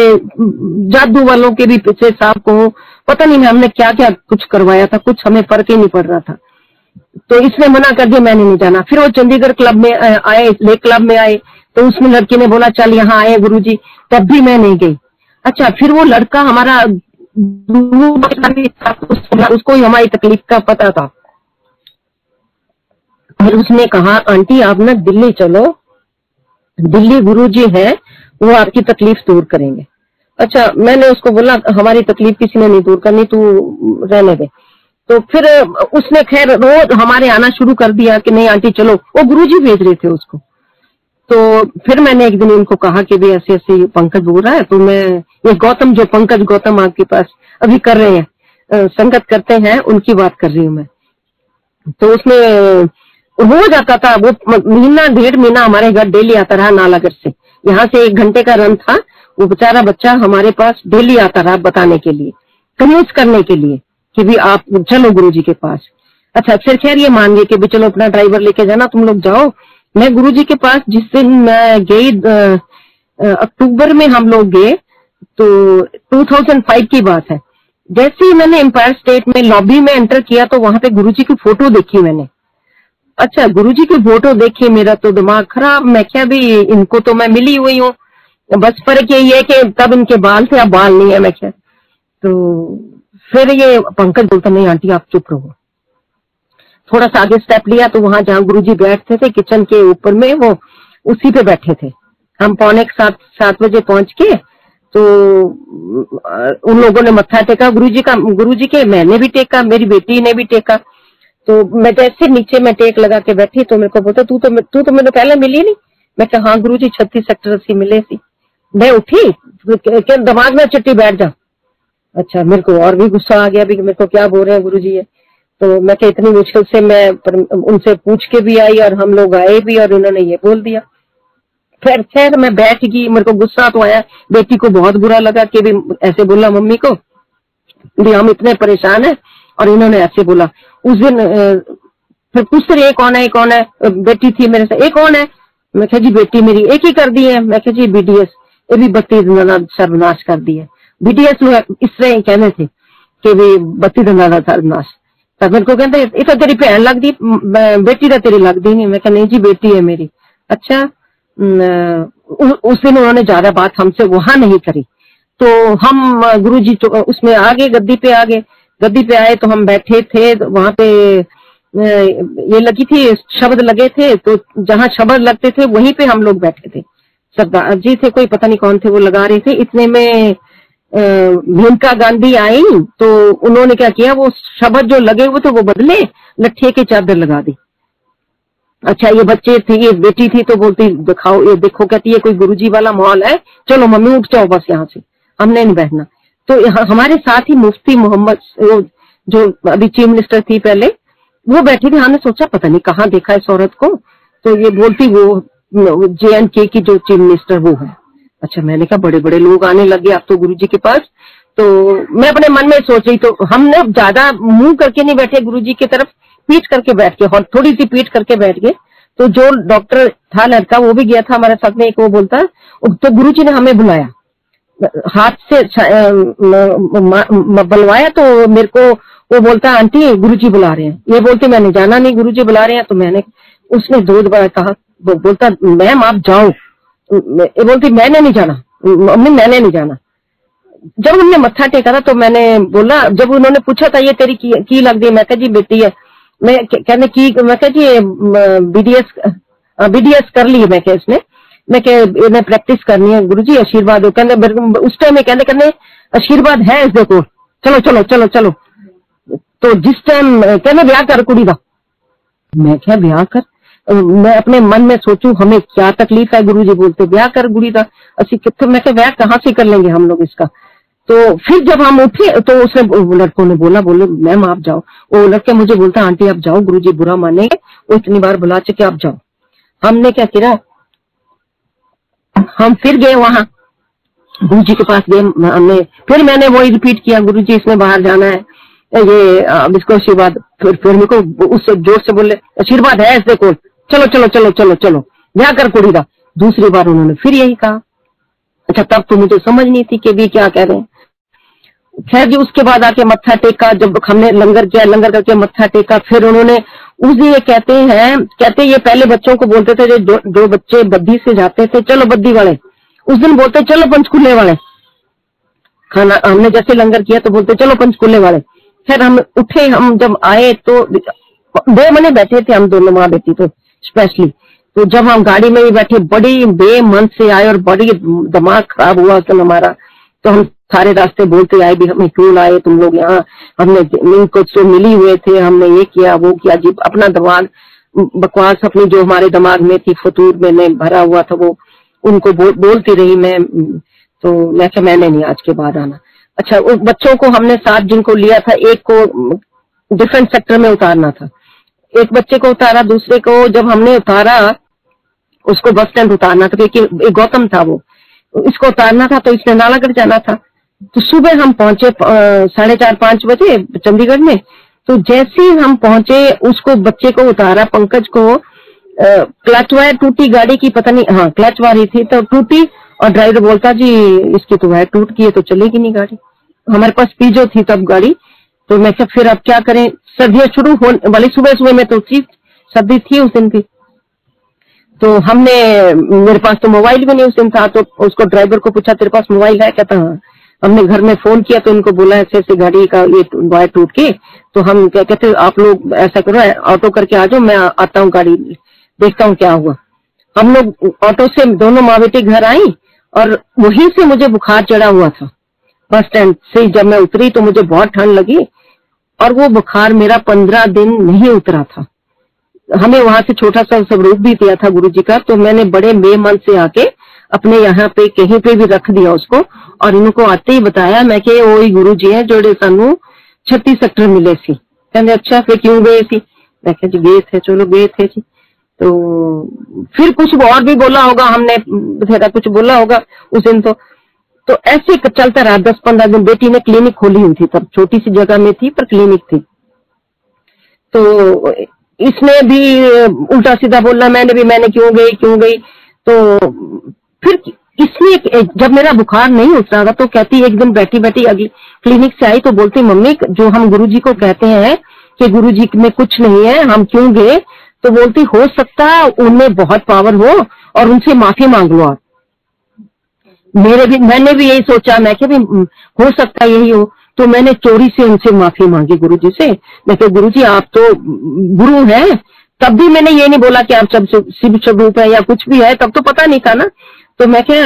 जादू वालों के भी पीछे, साहब को पता नहीं हमने क्या क्या कुछ करवाया था, कुछ हमें फर्क ही नहीं पड़ रहा था। तो इसने मना कर दिया, मैंने नहीं जाना। फिर वो चंडीगढ़ क्लब में आए, लेक क्लब में आए तो उसमें लड़की ने बोला चल यहाँ आए गुरुजी, तब भी मैं नहीं गई। अच्छा, फिर वो लड़का हमारा उसको हमारी तकलीफ का पता था, फिर उसने कहा आंटी आप ना दिल्ली चलो, दिल्ली गुरुजी है वो आपकी तकलीफ दूर करेंगे। अच्छा, मैंने उसको बोला हमारी तकलीफ किसी ने नहीं दूर करनी, तू रहने दे। तो फिर उसने खैर रोज हमारे आना शुरू कर दिया कि नहीं आंटी चलो, वो गुरुजी भेज रहे थे उसको। तो फिर मैंने एक दिन उनको कहा कि भाई ऐसे ऐसे पंकज बोल रहा है, तो मैं ये गौतम जो पंकज गौतम आपके पास अभी कर रहे हैं संगत करते हैं, उनकी बात कर रही हूँ मैं। तो उसने हो जाता था वो महीना डेढ़ महीना हमारे घर डेली आता रहा, नालागढ़ से यहाँ से एक घंटे का रन था, वो बेचारा बच्चा हमारे पास डेली आता रहा बताने के लिए, कन्विंस करने के लिए कि भी आप चलो गुरुजी के पास। अच्छा, फिर खैर ये मान गए कि भी चलो अपना ड्राइवर लेके जाना तुम लोग जाओ। मैं गुरुजी के पास जिस दिन मैं गई, अक्टूबर में हम लोग गए, तो दो हज़ार पाँच की बात है। जैसे ही मैंने एम्पायर स्टेट में लॉबी में एंटर किया तो वहां पे गुरुजी की फोटो देखी मैंने। अच्छा, गुरुजी की फोटो देखी, मेरा तो दिमाग खराब, मैं क्या भी इनको तो मैं मिली हुई हूँ, बस फर्क यही है कि तब इनके बाल थे, अब बाल नहीं है। मैं क्या, तो फिर ये पंकज बोलता नहीं आंटी आप चुप रहो। थोड़ा सा आगे स्टेप लिया तो वहां जहाँ गुरुजी बैठते थे किचन के ऊपर में, वो उसी पे बैठे थे। हम पौने सात सात बजे पहुंच के तो उन लोगों ने मत्था टेका गुरुजी का, गुरुजी के मैंने भी टेका, मेरी बेटी ने भी टेका। तो मैं जैसे नीचे मैं टेक लगा के बैठी तो मेरे को बोलता तू तो तू तो मेरे पहले मिली नहीं। मैं कहा हाँ गुरुजी छत्तीस सेक्टर अस्सी मिले सी। मैं उठी, दिमाग में चिट्टी बैठ जा। अच्छा, मेरे को और भी गुस्सा आ गया भी मेरे को क्या बोल रहे हैं गुरुजी है। तो मैं कहा इतनी मुश्किल से मैं उनसे पूछ के भी आई और हम लोग आए भी और उन्होंने ये बोल दिया। फिर खैर मैं बैठ गई, मेरे को गुस्सा तो आया, बेटी को बहुत बुरा लगा कि भी ऐसे बोला मम्मी को भी हम इतने परेशान है और इन्होंने ऐसे बोला। उस दिन फिर पूछते रहे कौन है कौन है, बेटी थी मेरे से, एक कौन है। मैं कहा जी बेटी मेरी एक ही कर दी है। मैं कहा जी बीडीएस, ये भी बत्तीस धंधा सर्वनाश कर दी है। बीडीएस लोग इस तरह कहने थे कि भी बत्तीस धंधा सर्वनाश। तब मेरे को कहते ये तो तेरी भैन लग दी, बेटी तो तेरी लग दी नहीं। मैं कहा नहीं जी बेटी है मेरी। अच्छा, उस दिन उन्होंने ज्यादा बात हमसे वहां नहीं करी तो हम गुरु जी उसमें आगे गद्दी पे आ गए। गद्दी पे आए तो हम बैठे थे, तो वहां पे ये लगी थी, शब्द लगे थे, तो जहाँ शब्द लगते थे वहीं पे हम लोग बैठे थे। सरदार जी थे, कोई पता नहीं कौन थे, वो लगा रहे थे। इतने में मेनका गांधी आई तो उन्होंने क्या किया, वो शब्द जो लगे हुए थे वो बदले, लट्ठे के चादर लगा दी। अच्छा, ये बच्चे थे, ये बेटी थी तो बोलती दिखाओ ये देखो, कहती है कोई गुरुजी वाला माहौल है, चलो मम्मी उठ जाओ बस यहाँ से, हमने नहीं बैठना। तो हमारे साथ ही मुफ्ती मोहम्मद जो अभी चीफ मिनिस्टर थी पहले, वो बैठी थी। हमने सोचा पता नहीं कहाँ देखा इस औरत को, तो ये बोलती वो जे एंड के की जो चीफ मिनिस्टर वो है। अच्छा, मैंने कहा बड़े बड़े लोग आने लगे आप तो गुरुजी के पास। तो मैं अपने मन में सोच रही, तो हमने ज्यादा मुंह करके नहीं बैठे गुरुजी की तरफ, पीठ करके बैठ गए, और थोड़ी सी पीठ करके बैठ गए। तो जो डॉक्टर था लड़का वो भी गया था हमारे साथ में, एक वो बोलता तो गुरुजी ने हमें बुलाया, हाथ से बुलवाया। तो मेरे को वो बोलता आंटी गुरुजी बुला रहे हैं, ये बोलते मैंने जाना नहीं, गुरुजी बुला रहे हैं। तो मैंने उसने दो बार कहा, बोलता मैम आप जाओ, ये बोलती मैंने नहीं जाना मम्मी, मैंने नहीं जाना। जब हमने मत्था टेका था तो मैंने बोला, जब उन्होंने पूछा था ये तेरी की, की लग गई। मैं कह जी बेटी है, मैं कहने की, मैं कह जी बीडीएस बीडीएस कर ली है। मैं कह इसने मैं कहने प्रैक्टिस करनी है गुरु जी आशीर्वाद हो, कहने उस टाइम कहने कहने आशीर्वाद है इस देखो चलो चलो चलो चलो। तो जिस टाइम कहने ब्याह कर कुड़ी का, मैं क्या ब्याह कर, मैं अपने मन में सोचू हमें क्या तकलीफ है, गुरु जी बोलते ब्याह कर कुड़ी का, असि कितने मैं क्या ब्याह कहाँ से कर लेंगे हम लोग इसका। तो फिर जब हम उठे तो उसने लड़कों ने बोला बोले मैम आप जाओ, वो लड़के मुझे बोलता आंटी आप जाओ गुरुजी बुरा मानेंगे, वो इतनी बार बुला चुके आप जाओ। हमने क्या किया, हम फिर गए वहां गुरुजी के पास गए, हमने फिर मैंने वही रिपीट किया गुरुजी इसमें बाहर जाना है ये इसको आशीर्वाद, फिर फिर मेरे को उससे जोर से बोले आशीर्वाद है ऐसे को चलो चलो चलो चलो चलो जाकर कुड़ीगा। दूसरी बार उन्होंने फिर यही कहा, अच्छा तब तो मुझे समझ नहीं थी कि भी क्या कह रहे हैं। खैर जी उसके बाद आके मत्था टेका, जब हमने लंगर किया लंगर करके मत्था टेका, फिर उन्होंने उस दिन ये कहते हैं कहते ये पहले बच्चों को बोलते थे जो जो बच्चे बद्दी से जाते थे चलो बद्दी वाले, उस दिन बोलते चलो पंचकूले वाले, खाना हमने जैसे लंगर किया तो बोलते चलो पंचकूले वाले। खैर हम उठे, हम जब आए तो दो महीने बैठे थे हम दोनों माँ बेटी तो स्पेशली, तो जब हम गाड़ी में भी बैठे बड़ी बेमन से आए और बड़ी दिमाग खराब हुआ उस दिन हमारा, तो हम सारे रास्ते बोलते आए भी हमें क्यों लाए तुम लोग यहाँ, हमने इनको से मिली हुए थे हमने ये किया वो किया जी, अपना दिमाग बकवास अपनी जो हमारे दिमाग में थी फतूर मैंने भरा हुआ था वो उनको बो, बोलती रही मैं। तो मैं क्या मैंने नहीं आज के बाद आना। अच्छा उस बच्चों को हमने साथ जिनको लिया था, एक को डिफरेंट सेक्टर में उतारना था, एक बच्चे को उतारा, दूसरे को जब हमने उतारा उसको बस स्टैंड उतारना था क्योंकि गौतम था वो, इसको उतारना था तो इसने नालागढ़ जाना था। तो सुबह हम पहुंचे साढ़े चार पांच बजे चंडीगढ़ में, तो जैसे ही हम पहुंचे उसको बच्चे को उतारा पंकज को, क्लच वायर टूटी गाड़ी की पता नहीं, हाँ क्लच वायर थी तो टूटी, और ड्राइवर बोलता जी इसकी तो वायर टूट गई है तो चलेगी नहीं गाड़ी। हमारे पास पीजो थी तब गाड़ी, तो मैं सब फिर अब क्या करें, सर्दियां शुरू होने वाली सुबह सुबह में तो सर्दी थी उस दिन भी, तो हमने मेरे पास तो मोबाइल भी नहीं उस दिन था, तो उसको ड्राइवर को पूछा तेरे पास मोबाइल है, कहता हाँ। हमने घर में फोन किया तो उनको बोला ऐसे ऐसे गाड़ी का ये वायर टूट के, तो हम क्या कहते आप लोग ऐसा करो ऑटो करके आ जाओ मैं आता हूँ गाड़ी देखता हूँ क्या हुआ। हम लोग ऑटो से दोनों माँ बेटी घर आई और वहीं से मुझे बुखार चढ़ा हुआ था, बस स्टैंड से जब मैं उतरी तो मुझे बहुत ठंड लगी और वो बुखार मेरा पंद्रह दिन नहीं उतरा था। हमें वहां से छोटा सा स्वरूप भी दिया था गुरुजी का, तो मैंने बड़े बेमन से आके अपने यहाँ पे कहीं पे भी रख दिया उसको, और इनको आते ही बताया मैं कि वो ही गुरुजी है जोड़े सानू छत्तीस सेक्टर मिले सी, कहते अच्छा फिर क्यों गए सी, मैं कहा जी गए थे चलो गए थे जी। तो फिर कुछ और भी बोला होगा हमने, बथेरा कुछ बोला होगा उस दिन। तो तो ऐसे चलता रहा दस पंद्रह दिन। बेटी ने क्लिनिक खोली हुई थी तब, छोटी सी जगह में थी पर क्लिनिक थी, तो इसने भी उल्टा सीधा बोलना मैंने भी मैंने क्यों गई क्यों गई। तो फिर इसलिए जब मेरा बुखार नहीं उतरा था तो कहती एक दिन बैठी बैठी अगली क्लिनिक से आई तो बोलती मम्मी जो हम गुरुजी को कहते हैं कि गुरुजी में कुछ नहीं है हम क्यों गए, तो बोलती हो सकता है उनमें बहुत पावर हो और उनसे माफी मांग लो आप। मेरे भी मैंने भी यही सोचा, मैं क्या भी हो सकता यही हो, तो मैंने चोरी से उनसे माफी मांगी गुरुजी से। मैं कहा गुरुजी आप तो गुरु हैं, तब भी मैंने ये नहीं बोला कि आप सब शिव स्वरूप है या कुछ भी है, तब तो पता नहीं था ना। तो मैं क्या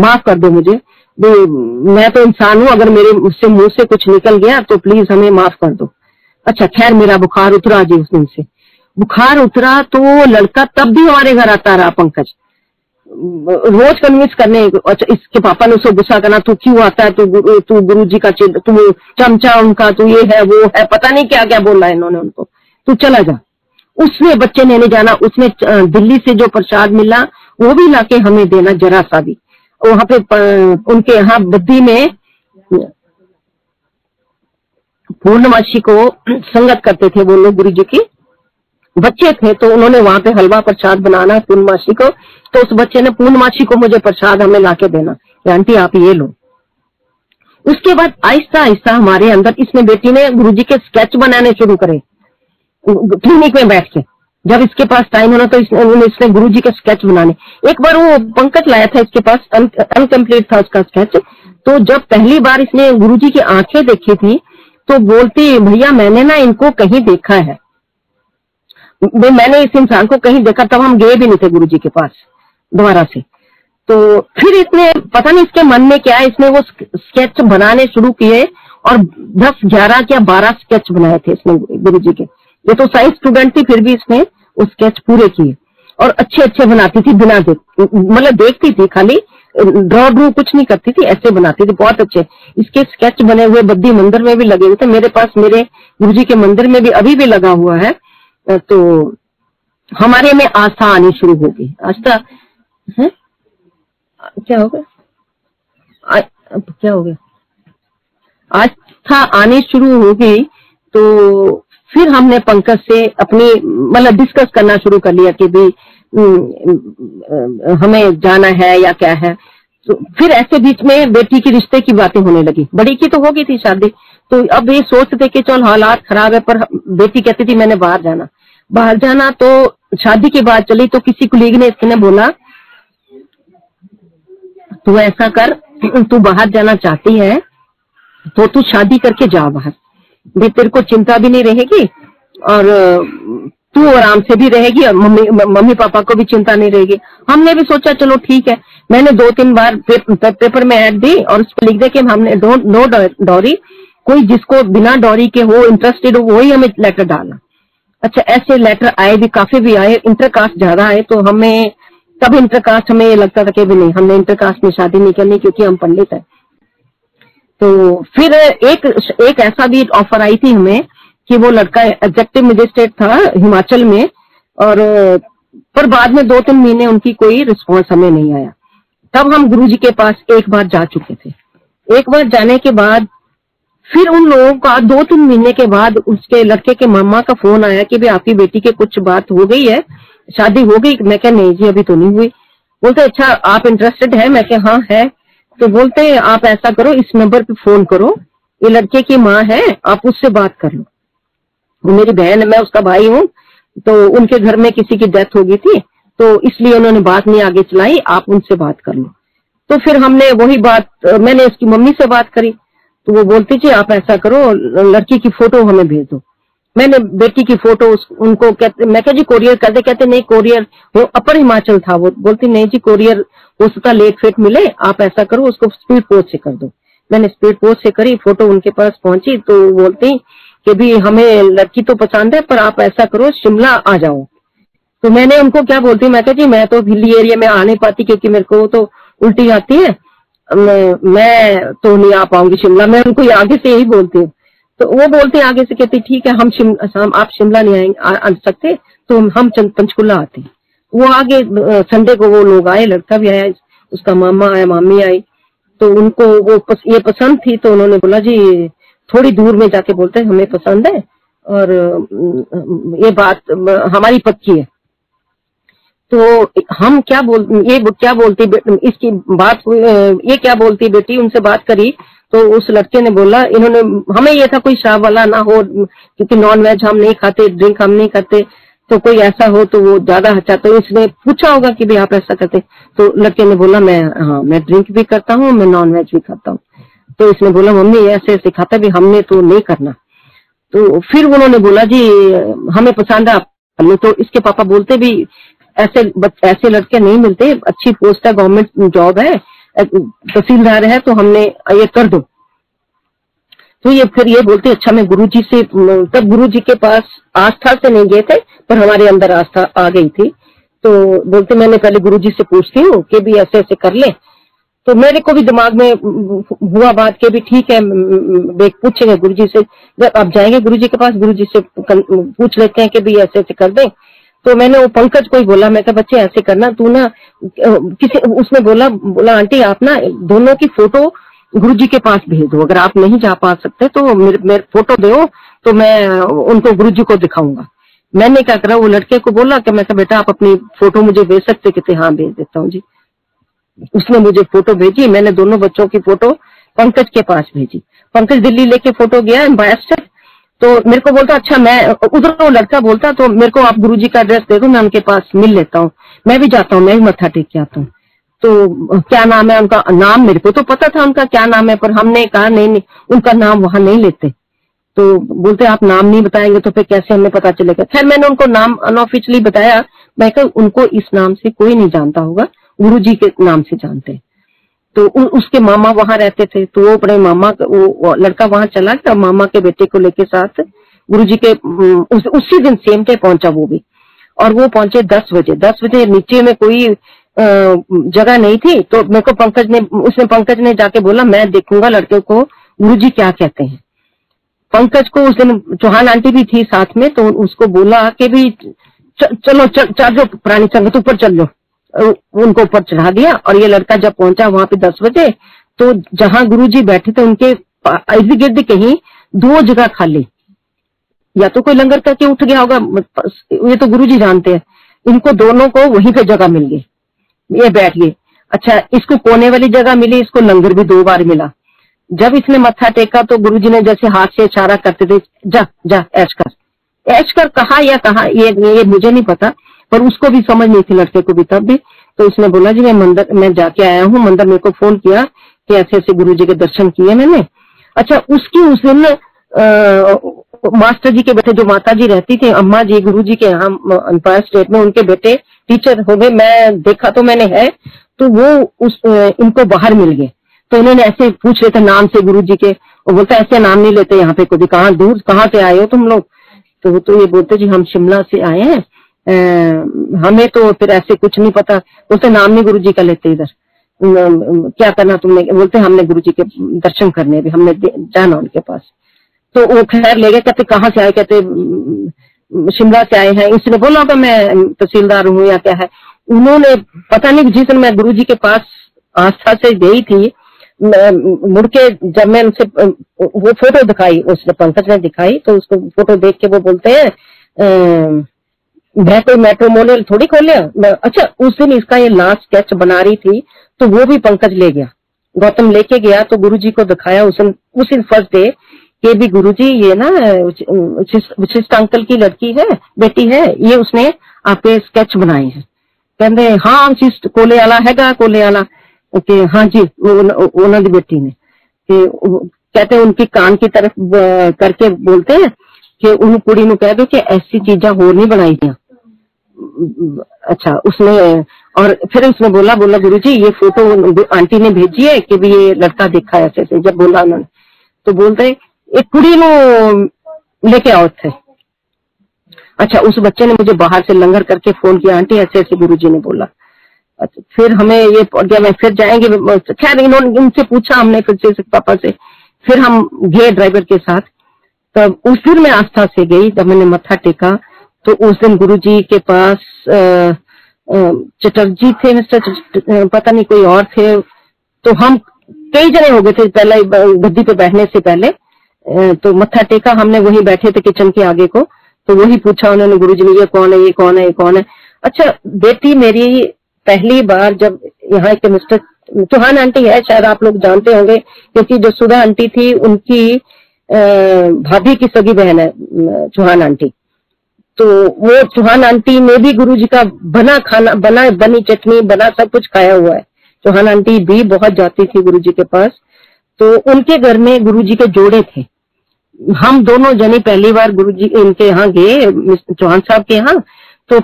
माफ कर दो मुझे, मैं तो इंसान हूँ, अगर मेरे उससे मुंह से कुछ निकल गया तो प्लीज हमें माफ कर दो। अच्छा खैर मेरा बुखार उतरा जी, उस दिन से बुखार उतरा। तो लड़का तब भी हमारे घर आता रहा पंकज, रोज कन्विंस करने। अच्छा इसके पापा ने उसको गुस्सा करना, तू क्यों आता है, तू गुरु, तू गुरुजी का तू चमचा उनका, तू ये है वो है, पता नहीं क्या क्या बोला है इन्होंने उनको, तू चला जा। उसने बच्चे ने नहीं जाना, उसने दिल्ली से जो प्रसाद मिला वो भी लाके हमें देना जरा सा भी। वहां पे उनके यहाँ बद्दी में पूर्णमासी को संगत करते थे वो लोग गुरुजी की, बच्चे थे तो उन्होंने वहां पे हलवा प्रसाद बनाना है पूर्णमासी को, तो उस बच्चे ने पूर्णमासी को मुझे प्रसाद हमें लाके देना कि आंटी आप ये लो। उसके बाद आहिस्ता आहिस्ता हमारे अंदर इसने बेटी ने गुरुजी के स्केच बनाने शुरू करे क्लिनिक में बैठ के, जब इसके पास टाइम होना तो इसने, इसने गुरुजी के स्केच बनाने। एक बार वो पंकज लाया था इसके पास, अनकम्प्लीट था उसका स्केच, तो जब पहली बार इसने गुरुजी की आंखें देखी थी तो बोलती भैया मैंने ना इनको कहीं देखा है, मैंने इस इंसान को कहीं देखा। तब हम गए भी नहीं थे गुरुजी के पास दोबारा से। तो फिर इसने पता नहीं इसके मन में क्या है, इसने वो स्केच बनाने शुरू किए और दस ग्यारह क्या बारह स्केच बनाए थे इसने गुरु जी के। ये तो साइंस स्टूडेंट थी फिर भी इसने वो स्केच पूरे किए और अच्छे अच्छे बनाती थी, बिना देख मतलब देखती थी, खाली ड्रॉ ड्रू कुछ नहीं करती थी, ऐसे बनाती थी बहुत अच्छे। इसके स्केच बने हुए बद्दी मंदिर में भी लगे हुए थे मेरे पास, मेरे गुरु जी के मंदिर में भी अभी भी लगा हुआ है। तो हमारे में आस्था आनी शुरू होगी, आस्था है क्या हो गया, क्या हो गया, आस्था आनी शुरू होगी। तो फिर हमने पंकज से अपनी मतलब डिस्कस करना शुरू कर लिया कि भी हमें जाना है या क्या है। तो फिर ऐसे बीच में बेटी की रिश्ते की बातें होने लगी, बड़ी की तो हो गई थी शादी। तो अब ये सोचते कि चल हालात खराब है, पर बेटी कहती थी मैंने बाहर जाना बाहर जाना। तो शादी के बाद चली तो किसी कुलीग ने इसने बोला तू ऐसा कर, तू बाहर जाना चाहती है तो तू शादी करके जा बाहर, भी तेरे को चिंता भी नहीं रहेगी और तू आराम से भी रहेगी और मम्मी मम्मी पापा को भी चिंता नहीं रहेगी। हमने भी सोचा चलो ठीक है। मैंने दो तीन बार पे, पे, पेपर में ऐड दी और उस पर लिख दे कि हमने नो नो डॉरी, कोई जिसको बिना डॉरी के हो इंटरेस्टेड हो वही हमें लेटर डालना। अच्छा ऐसे लेटर आए भी, काफी भी आए, इंटरकास्ट ज्यादा आए। तो हमें तब इंटरकास्ट हमें लगता था कि भी नहीं, हमने इंटरकास्ट में शादी नहीं करनी क्योंकि हम पंडित है। तो फिर एक एक ऐसा भी ऑफर आई थी हमें कि वो लड़का एग्जेक्टिव मजिस्ट्रेट था हिमाचल में, और पर बाद में दो तीन महीने उनकी कोई रिस्पांस हमें नहीं आया। तब हम गुरुजी के पास एक बार जा चुके थे। एक बार जाने के बाद फिर उन लोगों का दो तीन महीने के बाद उसके लड़के के मामा का फोन आया कि भाई आपकी बेटी के कुछ बात हो गई है, शादी हो गई। मैं क्या नहीं जी अभी तो नहीं हुई। बोलते अच्छा आप इंटरेस्टेड है, मैं क्या हाँ है। तो बोलते हैं आप ऐसा करो इस नंबर पे फोन करो, ये लड़के की माँ है, आप उससे बात कर लो। वो मेरी बहन है, मैं उसका भाई हूँ। तो उनके घर में किसी की डेथ हो गई थी तो इसलिए उन्होंने बात नहीं आगे चलाई, आप उनसे बात कर लो। तो फिर हमने वही बात, मैंने उसकी मम्मी से बात करी तो वो बोलती थी आप ऐसा करो लड़की की फोटो हमें भेज दो। मैंने बेटी की फोटो उनको कहते, मैं क्या जी कोरियर कर दे, कहते नहीं कोरियर, वो अपर हिमाचल था, वो बोलती नहीं जी कोरियर हो सकता लेट फेट मिले, आप ऐसा करो उसको स्पीड पोस्ट से कर दो। मैंने स्पीड पोस्ट से करी, फोटो उनके पास पहुंची तो बोलती कि भी हमें लड़की तो पसंद है पर आप ऐसा करो शिमला आ जाओ। तो मैंने उनको क्या बोलती, मैं कहती मैं तो हिली एरिया में आ नहीं पाती क्योंकि मेरे को तो उल्टी आती है, मैं तो नहीं आ पाऊंगी शिमला। मैं उनको आगे से यही बोलती हूँ। तो वो बोलते हैं आगे से, कहते ठीक है हम शिमला, आप शिमला नहीं आएंगे आ, आ सकते तो हम पंचकुला आते हैं। वो आगे संडे को वो लोग आए, लड़का भी आया, उसका मामा आया, मामी आई। तो उनको वो पस, ये पसंद थी तो उन्होंने बोला जी थोड़ी दूर में जाके बोलते हमें पसंद है और ये बात हमारी पक्की है। तो हम क्या बोल ये क्या बोलती इसकी बात, ये क्या बोलती बेटी, उनसे बात करी तो उस लड़के ने बोला, इन्होंने हमें ये था कोई शराब वाला ना हो क्योंकि नॉन वेज हम नहीं खाते, ड्रिंक हम नहीं करते, तो कोई ऐसा हो तो वो ज्यादा अच्छा। तो इसने पूछा होगा कि भाई आप ऐसा करते, तो लड़के ने बोला मैं हाँ मैं ड्रिंक भी करता हूँ, मैं नॉन वेज भी खाता हूँ। तो इसने बोला मम्मी ऐसे ऐसे खाता भी हमने तो नहीं करना। तो फिर उन्होंने बोला जी हमें पसंद है। तो इसके पापा बोलते भी ऐसे ऐसे लड़के नहीं मिलते, अच्छी पोस्ट है, गवर्नमेंट जॉब है, तहसीलदार है, तो हमने ये कर दो। तो ये फिर ये बोलते अच्छा मैं गुरुजी से, तब गुरुजी के पास आस्था से नहीं गए थे पर हमारे अंदर आस्था आ गई थी। तो बोलते मैंने पहले गुरुजी से पूछती हूँ कि भी ऐसे ऐसे कर ले। तो मेरे को भी दिमाग में हुआ बात के भी ठीक है पूछेंगे गुरुजी से, जब आप जाएंगे गुरुजी के पास गुरुजी से पूछ लेते हैं कि भी ऐसे ऐसे कर दें। तो मैंने वो पंकज को ही बोला, मैं कहा बच्चे ऐसे करना तू ना किसी, उसने बोला बोला आंटी आप ना दोनों की फोटो गुरुजी के पास भेज दो, अगर आप नहीं जा पा सकते तो मेरे, मेरे फोटो दो तो मैं उनको गुरुजी को दिखाऊंगा। मैंने क्या करा, वो लड़के को बोला कि मैं कहा बेटा आप अपनी फोटो मुझे भेज सकते, कहते हाँ भेज देता हूँ जी। उसने मुझे फोटो भेजी, मैंने दोनों बच्चों की फोटो पंकज के पास भेजी। पंकज दिल्ली लेके फोटो गया एम्बेसडर, तो मेरे को बोलता अच्छा मैं उधर, वो लड़का बोलता तो मेरे को आप गुरुजी का एड्रेस दे दो मैं उनके पास मिल लेता हूँ, मैं भी जाता हूँ, मैं भी मत्था टेक के आता हूँ। तो क्या नाम है उनका, नाम मेरे को तो पता था उनका क्या नाम है पर हमने कहा नहीं नहीं उनका नाम वहां नहीं लेते। तो बोलते आप नाम नहीं बताएंगे तो फिर कैसे हमें पता चलेगा। खैर मैंने उनको नाम अनऑफिशियली बताया, मैं कहा उनको इस नाम से कोई नहीं जानता होगा, गुरु जी के नाम से जानते हैं। तो उ, उसके मामा वहां रहते थे, तो वो अपने मामा वो लड़का वहां चला गया, मामा के बेटे को लेके साथ गुरु जी के उस, उसी दिन सेम डे पहुंचा वो भी, और वो पहुंचे दस बजे। दस बजे नीचे में कोई जगह नहीं थी, तो मेरे को पंकज ने उसने पंकज ने जाके बोला मैं देखूंगा लड़के को गुरु जी क्या कहते हैं। पंकज को उस दिन चौहान आंटी भी थी साथ में, तो उसको बोला कि भी च, चलो चलो पुरानी संगत ऊपर चल लो, उनको ऊपर चढ़ा दिया। और ये लड़का जब पहुंचा वहां पे दस बजे, तो जहां गुरु जी बैठे थे उनके इर्द गिर्द कहीं दो जगह खाली, या तो कोई लंगर करके उठ गया होगा, ये तो गुरु जी जानते हैं, इनको दोनों को वहीं पे जगह मिल गई, ये बैठ गए। अच्छा, इसको कोने वाली जगह मिली, इसको लंगर भी दो बार मिला। जब इसने मत्था टेका तो गुरु जी ने जैसे हाथ से इशारा करते थे, जा जा ऐश कर, ऐश कर कहा या कहा ये, ये मुझे नहीं पता, पर उसको भी समझ नहीं थी लड़के को भी तब भी। तो उसने बोला जी मैं मंदिर में जाके आया हूँ, मंदिर मेरे को फोन किया कि ऐसे ऐसे गुरु जी के दर्शन किए मैंने। अच्छा, उसकी उस दिन मास्टर जी के बेटे, जो माता जी रहती थी, अम्मा जी गुरु जी के यहाँ एम्पायर स्टेट में, उनके बेटे टीचर हो गए, मैं देखा तो मैंने है, तो वो उस इनको बाहर मिल गए। तो उन्होंने ऐसे पूछ रहे थे नाम से गुरु जी के, वो बोलता ऐसे नाम नहीं लेते यहाँ पे, कोई कहाँ दूर कहाँ से आए हो तुम लोग। तो, तो ये बोलते जी हम शिमला से आए हैं, हमें तो फिर ऐसे कुछ नहीं पता। बोलते नाम नहीं गुरु जी का लेते इधर, क्या करना तुमने। बोलते हमने गुरु जी के दर्शन करने भी, हमने जाना उनके पास। तो वो खैर ले गए, कहते कहाँ से आए, कहते शिमला से आए हैं। इसने बोला होगा मैं तहसीलदार हूँ या क्या है, उन्होंने पता नहीं जिस दिन मैं गुरु जी के पास आस्था से गई थी, मुड़ के जब मैं उनसे वो फोटो दिखाई, उसने पंकज ने दिखाई, तो उसको फोटो देख के वो बोलते हैं मैं कोई मैट्रोमोनियल थोड़ी खोल लिया। अच्छा, उस दिन इसका ये लास्ट स्केच बना रही थी, तो वो भी पंकज ले गया, गौतम लेके गया, तो गुरुजी को दिखाया उस दिन उस दिन फर्स्ट डे के भी, गुरुजी ये ना वशिष्ठ अंकल की लड़की है, बेटी है, ये उसने आपके स्केच बनाए हैं। कहते हाँ वशिष्ठ कोले आला हैगा, कोले आला ओके, हाँ जी उन्होंने बेटी ने। कहते उनकी कान की तरफ करके बोलते हैं कि उन कुड़ी नु कह दो कि ऐसी चीजा होर नहीं बनाई दिया। अच्छा, उसने और फिर उसने बोला बोला गुरुजी ये फोटो आंटी ने भेजी है कि भी ये लड़का देखा ऐसे ऐसे। जब बोला उन्होंने तो बोलते एक कुड़ी नु लेके आओ थे। अच्छा, उस बच्चे ने मुझे बाहर से लंगर करके फोन किया, आंटी ऐसे ऐसे गुरुजी ने बोला। अच्छा, फिर हमें ये क्या मैं फिर जाएंगे, खैर इन्होंने इनसे पूछा, हमने फिर से पापा से, फिर हम गए ड्राइवर के साथ। तब उस दिन मैं आस्था से गई, जब मैंने मत्था टेका तो उस दिन गुरुजी के पास चटर्जी थे मिस्टर, पता नहीं कोई और थे, तो हम कई जने हो गए थे पहले गद्दी पे बैठने से पहले। तो मत्था टेका, हमने वही बैठे थे किचन के आगे को, तो वही पूछा उन्होंने गुरुजी ने ये कौन है ये कौन है ये कौन है। अच्छा, बेटी मेरी पहली बार जब यहाँ के मिस्टर चौहान आंटी है, शायद आप लोग जानते होंगे, क्योंकि जो सुधा आंटी थी उनकी भाभी की सगी बहन है चौहान आंटी, तो वो चौहान आंटी ने भी गुरुजी का बना खाना, बना बनी चटनी, बना सब कुछ खाया हुआ है। चौहान आंटी भी बहुत जाती थी गुरुजी के पास, तो उनके घर में गुरुजी के जोड़े थे। हम दोनों जने पहली बार गुरुजी इनके यहाँ गए, चौहान साहब के यहाँ, तो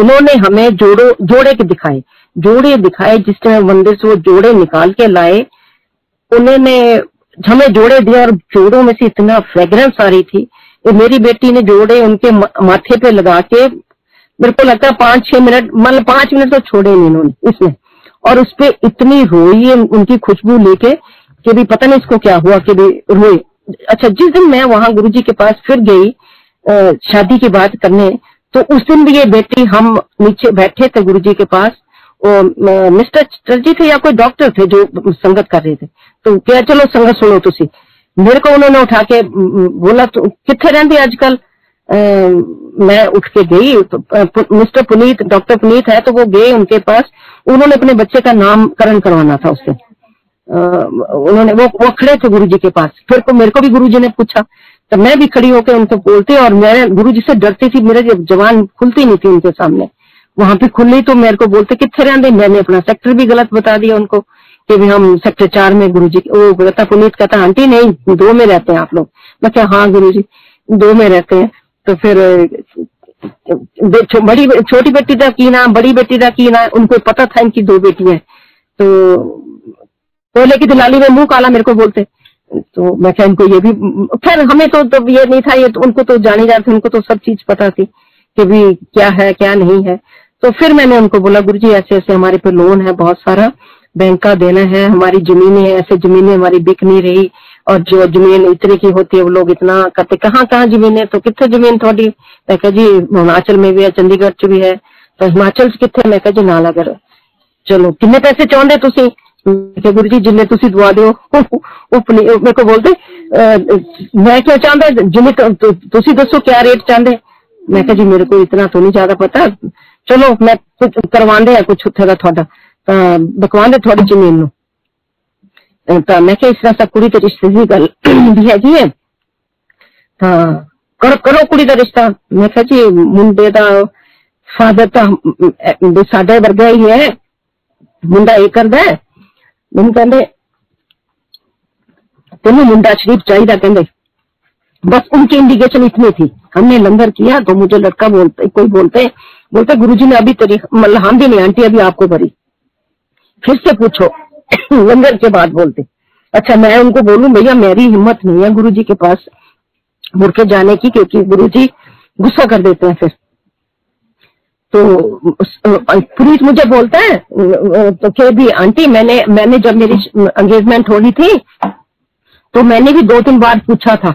उन्होंने हमें जोड़ो जोड़े के दिखाए, जोड़े दिखाए जिस तरह मंदिर से वो जोड़े निकाल के लाए, उन्होंने हमें जोड़े दिए, और जोड़ों में से इतना फ्रेग्रेंस आ रही थी। मेरी बेटी ने जोड़े उनके माथे पे लगा के, मेरे को लगता है पांच छह मिनट, मतलब पांच मिनट तो छोड़े नहीं इन्होंने इसमें, और उसपे इतनी रोई है उनकी खुशबू लेके कि भी पता नहीं इसको क्या हुआ कि भी रोए। अच्छा, जिस दिन मैं वहां गुरुजी के पास फिर गई शादी की बात करने, तो उस दिन भी ये बेटी, हम नीचे बैठे थे गुरुजी के पास, मिस्टर चटर्जी थे या कोई डॉक्टर थे जो संगत कर रहे थे, तो क्या चलो संगत सुनो तुसी। मेरे को उन्होंने उठा के बोला तो किथे रहंदे आजकल, मैं उठ के गई, मिस्टर पुनीत, डॉक्टर पुनीत है, तो वो गए उनके पास, उन्होंने अपने बच्चे का नामकरण करवाना था उससे, उन्होंने वो वो खड़े थे गुरुजी के पास। फिर को मेरे को भी गुरुजी ने पूछा, तो मैं भी खड़ी होकर उनको बोलती, और मैं गुरुजी से डरती थी, मेरे जवान खुलती नहीं थी उनके सामने, वहां पे खुली तो मेरे को बोलते किथे रहंदे। मैंने अपना सेक्टर भी गलत बता दिया उनको कि भी हम सेक्टर चार में गुरुजी, वो गलता पुनीत कहता आंटी नहीं दो में रहते हैं आप लोग, मैं क्या हाँ गुरुजी दो में रहते हैं। तो फिर बड़ी छोटी बेटी का की नाम, बड़ी बेटी का की नाम, उनको पता था इनकी दो बेटी है। तो कोयले की दलाली में मुंह काला मेरे को बोलते, तो मैं क्या इनको ये भी, खैर हमें तो, तो ये नहीं था, ये तो, उनको तो जाने जा रहे थे, उनको तो सब चीज पता थी कि भी क्या है क्या नहीं है। तो फिर मैंने उनको बोला, गुरुजी ऐसे ऐसे हमारे पे लोन है बहुत सारा, बैंक का देना है, हमारी जमीनें ऐसे जमीनें हमारी बिक नहीं रही, और जो जमीन इतने की होती है वो लोग इतना करते, कहाँ कहाँ जमीन है, तो कितने जमीन थोड़ी। मैं कहा जी हिमाचल में भी है, चंडीगढ़ च भी है। तो हिमाचल कितने? मैं कहा जी नालागढ़। चलो किन्ने पैसे चाहते तुसी? गुरु जी जिन्हें तुसी दवा दो। मेरे को बोलते मैं क्या चाहता, जिन्हें तुसी दसो क्या रेट चाहते। मैं कहा जी मेरे को इतना तो नहीं ज्यादा पता, चलो मैं कुछ करवांदे है कुछ उत्थे दा थोड़ा, बकवांदे थोड़ी जमीन नू। तो मैं क्या इस तरह कुड़ी तो रिश्ते की गल भी है जी है, करो करो कुड़ी का रिश्ता। मैं कहा जी मुंडे का फादर तो साडे वर्गा ही है, मुंडा ये करदा है, मैनू कहंदे तेनू मुंडा शरीफ चाहिए, कहंदे बस उनकी इंडिकेशन इतनी थी। हमने लंगर किया तो मुझे लड़का बोलते, कोई बोलते बोलते गुरुजी ने अभी तेरी, मतलब हम भी नहीं आंटी अभी आपको भरी, फिर से पूछो लंगर के बाद बोलते। अच्छा मैं उनको बोलूं भैया मेरी हिम्मत नहीं है गुरुजी के पास मुड़ के जाने की, क्योंकि गुरुजी गुस्सा कर देते हैं। फिर तो पुनीत मुझे बोलता है तो के भी आंटी मैंने मैंने जब मेरी एंगेजमेंट हो रही थी तो मैंने भी दो तीन बार पूछा था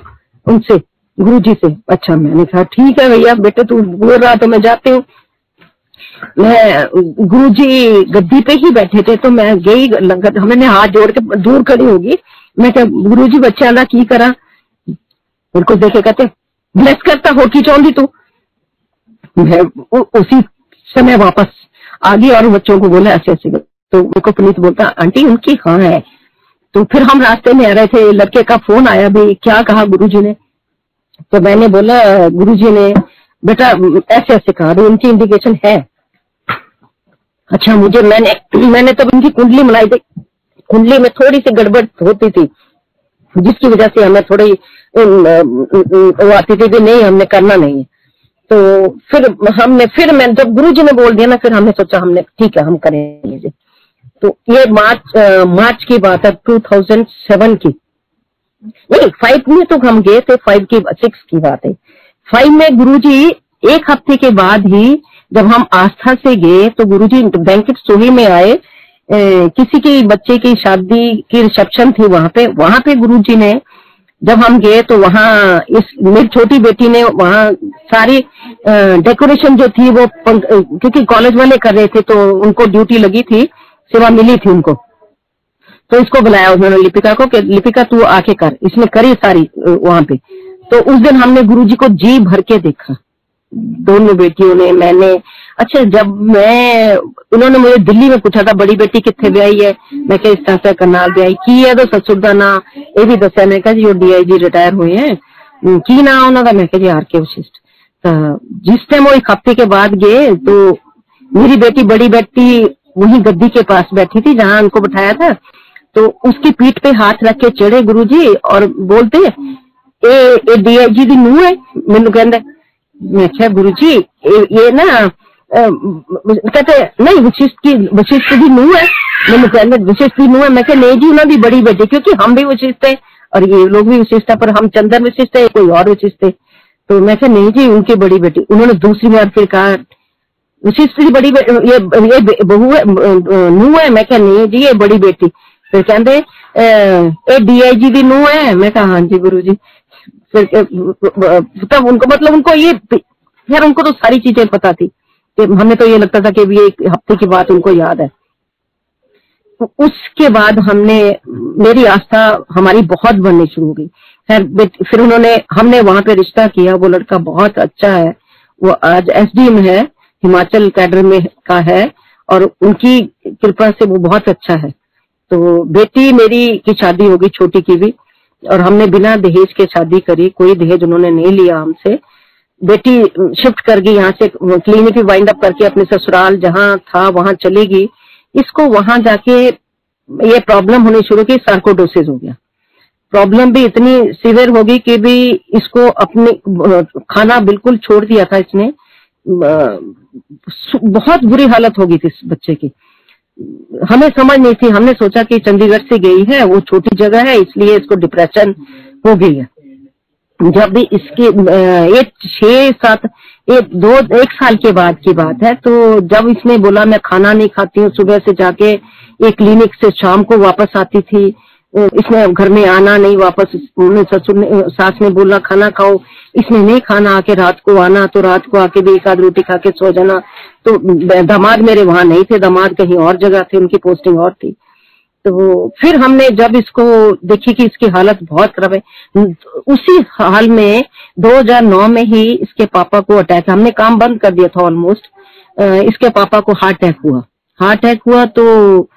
उनसे, गुरुजी से। अच्छा मैंने कहा ठीक है भैया बेटे तू बोल रहा तो मैं जाती हूँ। मैं गुरुजी गद्दी पे ही बैठे थे, तो मैं गई लंगर, मैंने हाथ जोड़ के दूर खड़ी होगी। मैं क्या गुरुजी बच्चा ना की करा, मेरे को देखे कहते ब्लेस करता हो की चाहती तू। मैं उसी समय वापस आ गई और बच्चों को बोला ऐसे ऐसे। तो मेरे को पुनीत बोलता आंटी उनकी हाँ है। तो फिर हम रास्ते में आ रहे थे, लड़के का फोन आया, भाई क्या कहा गुरुजी ने? तो मैंने बोला गुरुजी ने बेटा ऐसे ऐसे कहा, उनकी इंडिकेशन है। अच्छा मुझे मैंने मैंने तब इनकी कुंडली मिलाई थी, कुंडली में थोड़ी सी गड़बड़ होती थी जिसकी वजह से हमें थोड़ी वो आती थी कि नहीं हमने करना नहीं है। तो फिर हमने फिर मैं जब गुरुजी ने बोल दिया ना, फिर हमने सोचा हमने ठीक है हम करेंगे। तो ये मार्च आ, मार्च की बात है दो हज़ार सात की, नहीं फाइव में तो हम गए थे, फाइव की सिक्स की बात है। फाइव में गुरुजी एक हफ्ते के बाद ही जब हम आस्था से गए तो गुरुजी बैंकेट सोहे में आए, ए, किसी के बच्चे की शादी की रिसेप्शन थी वहां पे। वहां पे गुरुजी ने जब हम गए तो वहां इस मेरी छोटी बेटी ने वहां सारी डेकोरेशन जो थी वो क्योंकि कॉलेज वाले कर रहे थे तो उनको ड्यूटी लगी थी, सेवा मिली थी उनको, तो इसको बुलाया उन्होंने लिपिका को कि लिपिका तू आके कर, इसने करी सारी वहां पे। तो उस दिन हमने गुरुजी को जी भर के देखा, दोनों बेटियों ने मैंने। अच्छा जब मैं उन्होंने मुझे दिल्ली में पूछा था बड़ी बेटी कितने ब्याई है, मैं क्या इस तरह से करनाल ब्याई की है, तो ससुर का ना ये भी दसा। मैं कहा डी आई जी रिटायर हुए हैं की ना उन्होंने, मैं कहा जी आर के वशिष्ठ। जिस टाइम वो एक हफ्ते के बाद गए तो मेरी बेटी बड़ी बेटी वही गद्दी के पास बैठी थी जहां उनको बिठाया था, तो उसकी पीठ पे हाथ रख के चढ़े गुरुजी और बोलते ए डीआईजी दी नूह है। मैनू कहंदा मैं क्या गुरुजी ए, ये ना आ, कहते नहीं वशिष्ठ की वशिष्ठ दी नूह है। मैनू कहंदा वशिष्ठ दी नूह है। मैं क्या नहीं जी उन्होंने बड़ी बेटी, क्योंकि हम भी वशिष्ठ है और ये लोग भी वशिष्ठ है, पर हम चंदन वशिष्ठ है कोई और वशिष्ठ है। तो मैं क्या नहीं जी उनकी बड़ी बेटी। उन्होंने दूसरी बार फिर कहा वशिष्ठ की बड़ी ये ये बहू है नूह है। मैं क्या नहीं जी ये बड़ी बेटी। फिर कहते ए डी आई जी दी नूह है। मैं कहा हाँ जी गुरु जी। फिर तब उनको मतलब उनको ये यार उनको तो सारी चीजें पता थी, हमें तो ये लगता था कि ये एक हफ्ते की बात उनको याद है। तो उसके बाद हमने मेरी आस्था हमारी बहुत बढ़नी शुरू हो गई। खैर फिर उन्होंने हमने वहां पे रिश्ता किया, वो लड़का बहुत अच्छा है, वो आज एसडीएम है हिमाचल कैडर में का है और उनकी कृपा से वो बहुत अच्छा है। तो बेटी मेरी की शादी होगी छोटी की भी, और हमने बिना दहेज के शादी करी, कोई दहेज उन्होंने नहीं लिया हमसे। बेटी शिफ्ट कर गई यहाँ से, क्लिनिक भी वाइंड अप करके अपने ससुराल जहाँ था वहां चली गई। इसको वहां जाके ये प्रॉब्लम होनी शुरू की, सार्कोडोसिस हो गया। प्रॉब्लम भी इतनी सीवियर होगी कि भी इसको अपने खाना बिल्कुल छोड़ दिया था इसने, बहुत बुरी हालत होगी इस बच्चे की। हमें समझ नहीं थी, हमने सोचा कि चंडीगढ़ से गई है, वो छोटी जगह है इसलिए इसको डिप्रेशन हो गई है। जब भी इसके एक छह सात एक दो एक साल के बाद की बात है, तो जब इसने बोला मैं खाना नहीं खाती हूँ, सुबह से जाके एक क्लिनिक से शाम को वापस आती थी, इसने घर में आना नहीं, वापस ससुर ने सास ने बोला खाना खाओ, इसने नहीं खाना, आके रात को आना, तो रात को आके भी एक आध रोटी खा के सो जाना। तो दामाद मेरे वहां नहीं थे, दामाद कहीं और जगह थे, उनकी पोस्टिंग और थी। तो फिर हमने जब इसको देखी कि इसकी हालत बहुत खराब है, उसी हाल में दो हज़ार नौ में ही इसके पापा को अटैक, हमने काम बंद कर दिया था ऑलमोस्ट, इसके पापा को हार्ट अटैक हुआ। हार्ट अटैक हुआ तो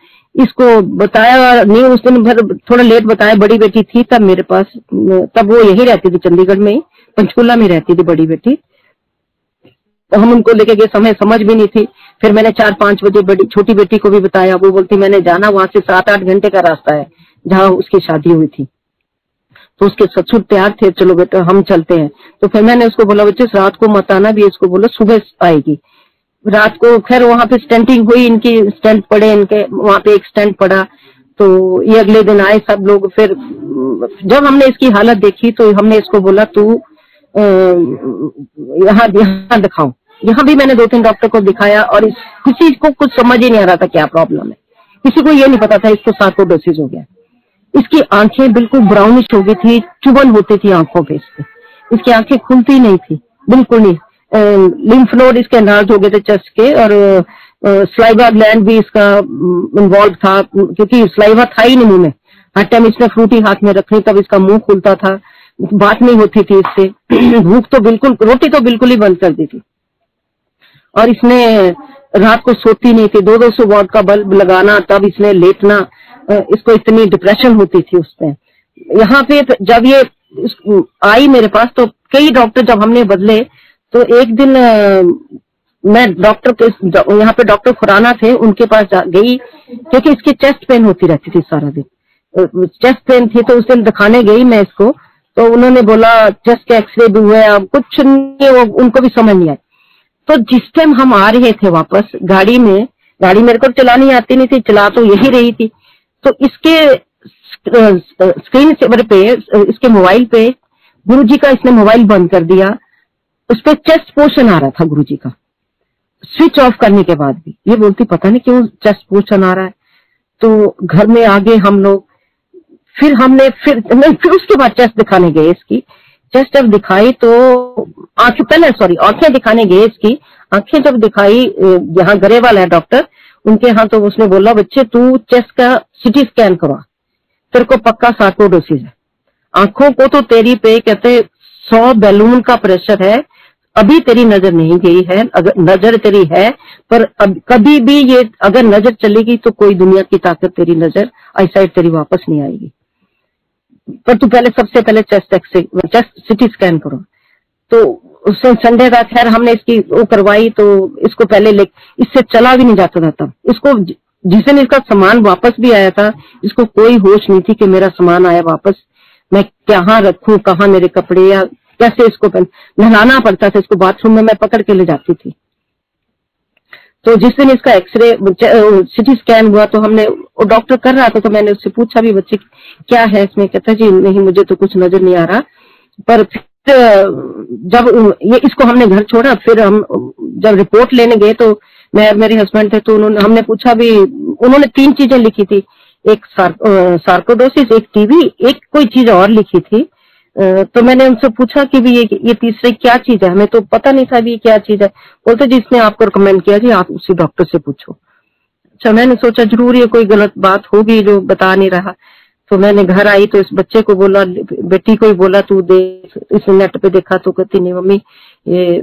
इसको बताया नहीं, उस दिन भर थोड़ा लेट बताया, बड़ी बेटी थी तब मेरे पास, तब वो यही रहती थी चंडीगढ़ में, पंचकूला में रहती थी बड़ी बेटी, तो हम उनको लेके गए, समय समझ भी नहीं थी। फिर मैंने चार पांच बजे बड़ी छोटी बेटी को भी बताया, वो बोलती मैंने जाना, वहां से सात आठ घंटे का रास्ता है जहाँ उसकी शादी हुई थी। तो उसके ससुर तैयार थे, चलो बेटा हम चलते हैं। तो फिर मैंने उसको बोला बच्चे रात को मत आना भी, इसको बोलो सुबह आएगी। रात को खैर वहां पे स्टेंटिंग हुई, इनकी स्टेंट पड़े, इनके वहां पे एक स्टेंट पड़ा, तो ये अगले दिन आए सब लोग। फिर जब हमने इसकी हालत देखी तो हमने इसको बोला तू यहाँ यहाँ दिखाओ, यहाँ भी मैंने दो तीन डॉक्टर को दिखाया और इस, किसी को कुछ समझ ही नहीं आ रहा था क्या प्रॉब्लम है, किसी को ये नहीं पता था इसको सार्कोइडोसिस हो गया। इसकी आंखें बिल्कुल ब्राउनिश हो गई थी, चुभन होती थी आंखों पे इसकी, इसकी आंखें खुलती नहीं थी बिल्कुल नहीं। लिम्फ नोड इसके एनहार्ज हो गए थे चेस्ट के, और स्लाइवा ग्लैंड भी इसका इन्वॉल्व था, क्योंकि स्लाइवा था ही नहीं मुंह में। हर टाइम इसने फ्रूटी हाथ में रखनी तब इसका मुंह खुलता था, बात नहीं होती थी इससे, भूख तो बिल्कुल, रोटी तो बिल्कुल ही बंद कर दी थी। और इसने रात को सोती नहीं थी, दो दो सौ वॉट का बल्ब लगाना तब इसने लेटना, इसको इतनी डिप्रेशन होती थी उसमें। यहाँ पे जब ये आई मेरे पास तो कई डॉक्टर जब हमने बदले, तो एक दिन मैं डॉक्टर के यहाँ पे डॉक्टर खुराना थे उनके पास गई, क्योंकि इसकी चेस्ट पेन होती रहती थी सारा दिन, चेस्ट पेन थी। तो उस दिन दिखाने गई मैं इसको, तो उन्होंने बोला चेस्ट के एक्सरे भी हुए, अब कुछ नहीं, वो उनको भी समझ नहीं आया। तो जिस टाइम हम आ रहे थे वापस गाड़ी में, गाड़ी मेरे को चलानी आती नहीं थी, चला तो यही रही थी, तो इसके स्क्रीन सेवर पे इसके मोबाइल पे गुरुजी का, इसने मोबाइल बंद कर दिया, उस पर चेस्ट पोर्शन आ रहा था गुरुजी का, स्विच ऑफ करने के बाद भी। ये बोलती पता नहीं क्यों चेस्ट पोर्शन आ रहा है। तो घर में आगे हम लोग, फिर हमने फिर नहीं, फिर उसके बाद चेस्ट दिखाने गए इसकी, चेस्ट जब दिखाई तो आंखें पहले सॉरी आंखें दिखाने गए इसकी, आंखें जब दिखाई, यहाँ गरेवाल है डॉक्टर उनके यहाँ, तो उसने बोला बच्चे तू चेस्ट का सिटी स्कैन करवा, तेरे को पक्का सार्कोइडोसिस है। आंखों को तो तेरी पे कहते सौ बैलून का प्रेशर है, अभी तेरी नजर नहीं गई है, अगर नजर तेरी है पर अब, कभी भी ये अगर नजर चलेगी तो कोई दुनिया की ताकत तेरी नजर आईसाइट तेरी वापस नहीं आएगी, पर तू पहले सबसे पहले chest x ray chest CT scan करो। तो उस संडे रात खैर हमने इसकी वो करवाई, तो इसको पहले ले इससे चला भी नहीं जाता था तब, इसको जिस दिन इसका सामान वापस भी आया था इसको कोई होश नहीं थी कि मेरा सामान आया वापस, मैं कहाँ रखूं, कहाँ मेरे कपड़े, या कैसे इसको नहलाना पड़ता था, इसको बाथरूम में मैं पकड़ के ले जाती थी। तो जिस दिन इसका एक्सरे सिटी स्कैन हुआ तो हमने, डॉक्टर कर रहा था तो मैंने उससे पूछा भी बच्चे क्या है इसमें, कहता जी नहीं मुझे तो कुछ नजर नहीं आ रहा। पर फिर जब ये इसको हमने घर छोड़ा, फिर हम जब रिपोर्ट लेने गए तो मैं मेरे हस्बैंड थे, तो उन्होंने हमने पूछा भी, उन्होंने तीन चीजें लिखी थी, एक सार्कोइडोसिस, एक टीबी, एक कोई चीज और लिखी थी। तो मैंने उनसे पूछा कि भी ये ये तीसरे क्या चीज है, हमें तो पता नहीं था भी ये क्या चीज है। बोलते जिसने आपको रिकमेंड किया जी आप उसी डॉक्टर से पूछो। अच्छा मैंने सोचा जरूर ये कोई गलत बात होगी जो बता नहीं रहा। तो मैंने घर आई तो इस बच्चे को बोला, बेटी को ही बोला तू देख, इसने नेट पे देखा, तो कहती नहीं मम्मी ये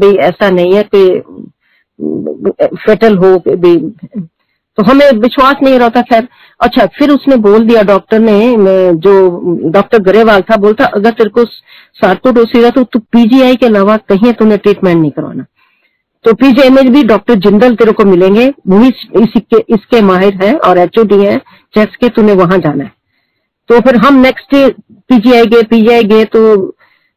भाई ऐसा नहीं है कि फेटल हो। तो हमें विश्वास नहीं रहा था। खैर अच्छा फिर उसने बोल दिया डॉक्टर ने, जो डॉक्टर गरेवाल था, बोलता अगर तेरे को सार्कोइडोसिस है तो तू पीजीआई के अलावा कहीं तूने ट्रीटमेंट नहीं करवाना। तो पीजीआई में भी डॉक्टर जिंदल तेरे को मिलेंगे, वो इसके इसके माहिर है और एचओडी है चेस्ट के, तूने वहां जाना है। तो फिर हम नेक्स्ट डे पीजीआई गए, पीजीआई गए तो